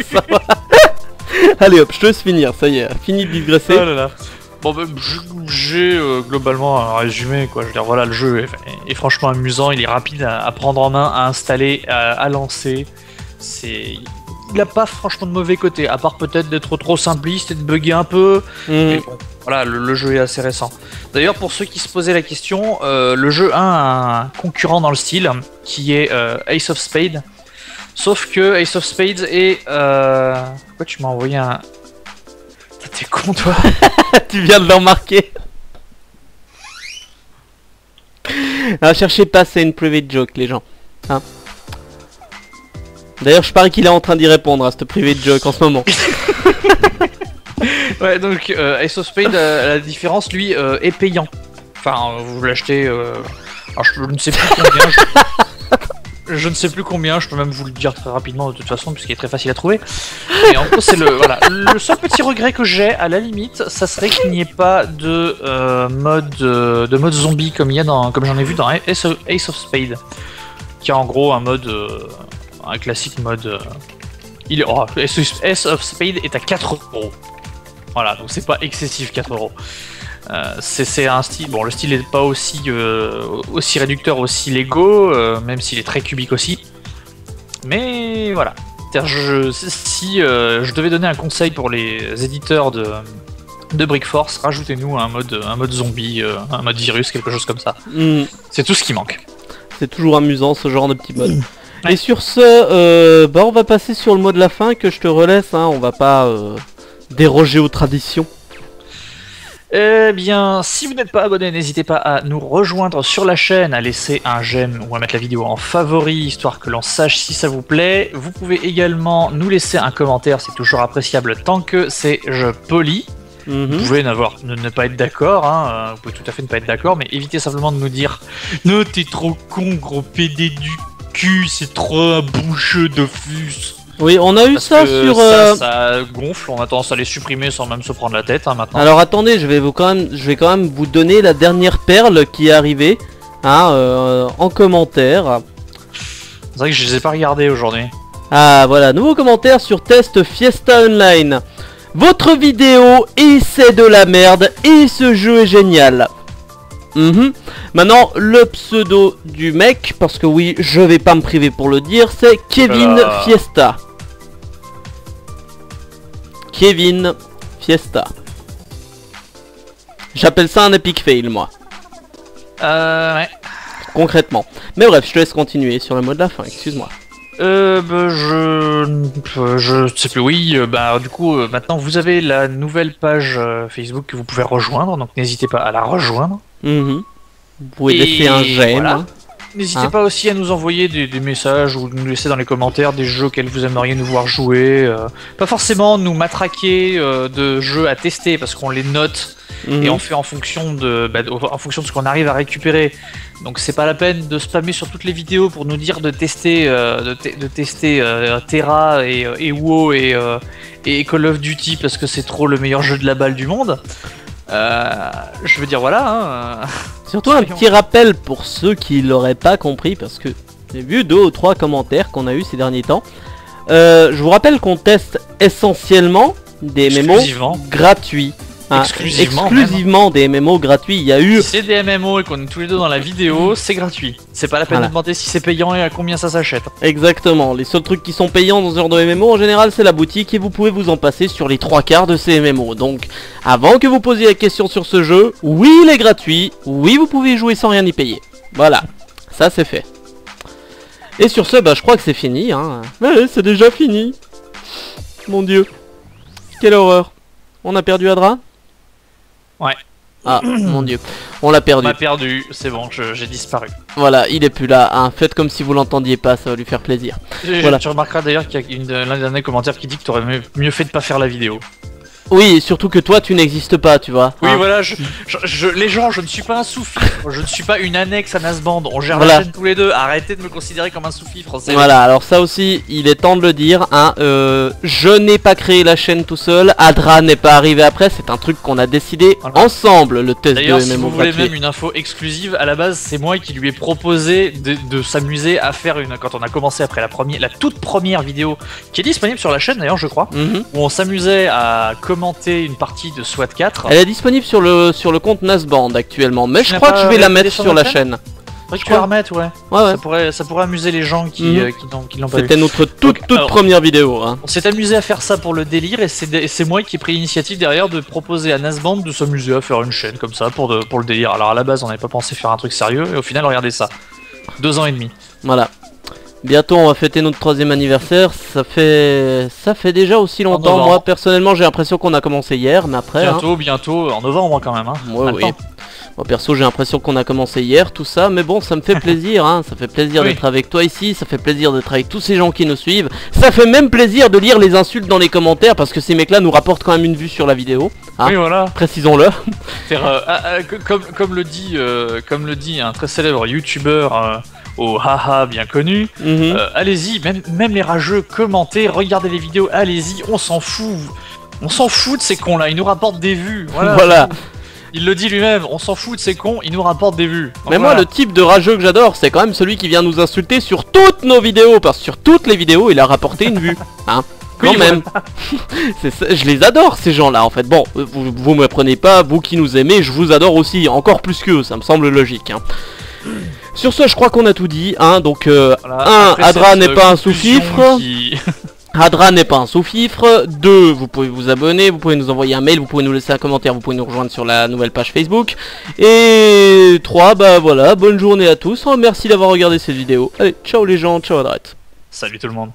allez hop, je te laisse finir, ça y est, fini de digresser. Oh là là. Bon, bah, j'ai euh, globalement un résumé, quoi. Je veux dire, voilà, le jeu est, est franchement amusant, il est rapide à, à prendre en main, à installer, à, à lancer. C'est... Il n'a pas franchement de mauvais côté, à part peut-être d'être trop simpliste et de bugger un peu. Mmh. Mais bon, voilà, le, le jeu est assez récent. D'ailleurs, pour ceux qui se posaient la question, euh, le jeu a un concurrent dans le style, qui est euh, Ace of Spades. Sauf que Ace of Spades est... Euh... Pourquoi tu m'as envoyé un... T'es con toi. Tu viens de le remarquer. Alors cherchez pas, c'est une private joke les gens. Hein D'ailleurs je parie qu'il est en train d'y répondre à cette privée de joke en ce moment. Ouais, donc euh, Ace of Spades, euh, la différence lui euh, est payant. Enfin euh, vous l'achetez euh... Alors, je, je ne sais plus combien je... je ne sais plus combien, je peux même vous le dire très rapidement de toute façon puisqu'il est très facile à trouver. Mais en gros c'est le voilà. Le seul petit regret que j'ai à la limite, ça serait qu'il n'y ait pas de euh, mode euh, de mode zombie comme il y a dans comme j'en ai vu dans Ace of, Ace of Spades. Qui a en gros un mode euh, un classique mode euh... Il est... oh, Ace of Spades est à quatre euros. Voilà, donc c'est pas excessif quatre euros. C'est un style, bon le style n'est pas aussi, euh, aussi réducteur, aussi Lego, euh, même s'il est très cubique aussi. Mais voilà, je, si euh, je devais donner un conseil pour les éditeurs de, de Brick Force, rajoutez-nous un mode, un mode zombie, euh, un mode virus, quelque chose comme ça. Mm. C'est tout ce qui manque. C'est toujours amusant ce genre de petit mode. Mm. Et ouais. Sur ce, euh, bah, on va passer sur le mot de la fin que je te relaisse, hein, on va pas... Euh... déroger aux traditions. Eh bien, si vous n'êtes pas abonné, n'hésitez pas à nous rejoindre sur la chaîne, à laisser un j'aime ou à mettre la vidéo en favori, histoire que l'on sache si ça vous plaît. Vous pouvez également nous laisser un commentaire, c'est toujours appréciable tant que c'est poli. Mm-hmm. Vous pouvez n'avoir, ne, ne pas être d'accord, hein, vous pouvez tout à fait ne pas être d'accord, mais évitez simplement de nous dire « Non, t'es trop con, gros pédé du cul, c'est trop un boucheux de fus !» Oui, on a eu Parce ça que sur... Euh... Ça, ça gonfle, on a tendance à les supprimer sans même se prendre la tête hein, maintenant. Alors attendez, je vais, vous quand même, je vais quand même vous donner la dernière perle qui est arrivée hein, euh, en commentaire. C'est vrai que je les ai pas regardés aujourd'hui. Ah voilà, nouveau commentaire sur test Fiesta Online. Votre vidéo, et c'est de la merde, et ce jeu est génial. Mmh. Maintenant, le pseudo du mec, parce que oui, je vais pas me priver pour le dire, c'est Kevin euh... Fiesta. Kevin Fiesta. J'appelle ça un epic fail, moi. Euh... Ouais. Concrètement. Mais bref, je te laisse continuer sur le mot de la fin, excuse-moi. Euh... Bah, je... Je sais plus, oui, bah du coup, maintenant, vous avez la nouvelle page Facebook que vous pouvez rejoindre, donc n'hésitez pas à la rejoindre. Mmh. Vous pouvez Et laisser un j'aime. Voilà. N'hésitez hein. pas aussi à nous envoyer des, des messages ou nous laisser dans les commentaires des jeux auxquels vous aimeriez nous voir jouer. Euh, pas forcément nous matraquer euh, de jeux à tester parce qu'on les note mmh. et on fait en fonction de, bah, en fonction de ce qu'on arrive à récupérer. Donc c'est pas la peine de spammer sur toutes les vidéos pour nous dire de tester, euh, de, te de tester euh, Terra et, et WoW et, euh, et Call of Duty parce que c'est trop le meilleur jeu de la balle du monde. Euh, je veux dire voilà hein. Surtout un petit rappel pour ceux qui l'auraient pas compris parce que j'ai vu deux ou trois commentaires qu'on a eu ces derniers temps. euh, Je vous rappelle qu'on teste essentiellement des M M O gratuits hein, Exclusivement, exclusivement des M M O gratuits. Il y a eu... Si c'est des M M O et qu'on est tous les deux dans la vidéo, c'est gratuit. C'est pas la peine voilà. de demander si c'est payant et à combien ça s'achète. Exactement, les seuls trucs qui sont payants dans ce genre de M M O en général c'est la boutique et vous pouvez vous en passer sur les trois quarts de ces M M O. Donc avant que vous posiez la question sur ce jeu, oui il est gratuit, oui vous pouvez y jouer sans rien y payer. Voilà, ça c'est fait. Et sur ce, bah je crois que c'est fini hein. Ouais, c'est déjà fini. Mon dieu, quelle horreur. On a perdu Adra ? Ouais. Ah mon dieu, on l'a perdu. On l'a perdu, c'est bon, j'ai disparu. Voilà, il est plus là, hein. Faites comme si vous l'entendiez pas, ça va lui faire plaisir. Voilà. Tu remarqueras d'ailleurs qu'il y a l'un des derniers commentaires qui dit que t'aurais mieux, mieux fait de pas faire la vidéo. Oui, surtout que toi tu n'existes pas, tu vois. Oui hein. voilà, je, je, je, les gens, je ne suis pas un sous-fifre, je ne suis pas une annexe à Nazband, on gère voilà. la chaîne tous les deux, arrêtez de me considérer comme un sous-fifre. Voilà, alors ça aussi, il est temps de le dire, hein, euh, je n'ai pas créé la chaîne tout seul, Adra n'est pas arrivé après, c'est un truc qu'on a décidé voilà. ensemble, le test de M M O. D'ailleurs, si vous voulez même une info exclusive, à la base c'est moi qui lui ai proposé de, de s'amuser à faire une, quand on a commencé après la, première, la toute première vidéo, qui est disponible sur la chaîne d'ailleurs je crois, mm-hmm. où on s'amusait à commenter une partie de SWAT quatre. Elle est disponible sur le sur le compte Nazband actuellement, mais tu je crois que je vais la mettre sur la chaîne. Je crois... la remettre, ouais. Ouais, ouais. Ça pourrait ça pourrait amuser les gens qui mmh. euh, qui l'ont pas vu. C'était notre toute toute alors, première vidéo. Hein. On s'est amusé à faire ça pour le délire et c'est c'est moi qui ai pris l'initiative derrière de proposer à Nazband de s'amuser à faire une chaîne comme ça pour de, pour le délire. Alors à la base on n'avait pas pensé faire un truc sérieux et au final regardez ça, deux ans et demi. Voilà. Bientôt on va fêter notre troisième anniversaire, ça fait ça fait déjà aussi longtemps, moi personnellement j'ai l'impression qu'on a commencé hier mais après... Bientôt, hein. bientôt, en novembre quand même hein. Ouais, oui. Moi perso j'ai l'impression qu'on a commencé hier tout ça, mais bon ça me fait plaisir hein. Ça fait plaisir oui. d'être avec toi ici, ça fait plaisir d'être avec tous ces gens qui nous suivent. Ça fait même plaisir de lire les insultes dans les commentaires, parce que ces mecs là nous rapportent quand même une vue sur la vidéo hein. Oui voilà, précisons-le. euh, euh, comme, comme le dit euh, comme le dit un très célèbre youtubeur euh, au haha bien connu, mm-hmm. euh, allez-y, même, même les rageux, commentez, regardez les vidéos, allez-y, on s'en fout. On s'en fout de ces cons là, ils nous rapportent des vues. Voilà, voilà. Il le dit lui-même, on s'en fout de ces cons, ils nous rapportent des vues. Donc mais voilà. Moi le type de rageux que j'adore, c'est quand même celui qui vient nous insulter sur toutes nos vidéos. Parce que sur toutes les vidéos, il a rapporté une vue hein. Quand oui, même ouais. ça, je les adore ces gens là en fait. Bon, vous, vous me prenez pas, vous qui nous aimez, je vous adore aussi, encore plus qu'eux, ça me semble logique hein. Sur ce, je crois qu'on a tout dit hein. Donc euh, voilà, un, Adra n'est pas un sous-fifre qui... Adra n'est pas un sous-fifre. Deux, vous pouvez vous abonner, vous pouvez nous envoyer un mail, vous pouvez nous laisser un commentaire, vous pouvez nous rejoindre sur la nouvelle page Facebook. Et trois, bah voilà, bonne journée à tous. Merci d'avoir regardé cette vidéo. Allez, ciao les gens, ciao Adraeth. Salut tout le monde.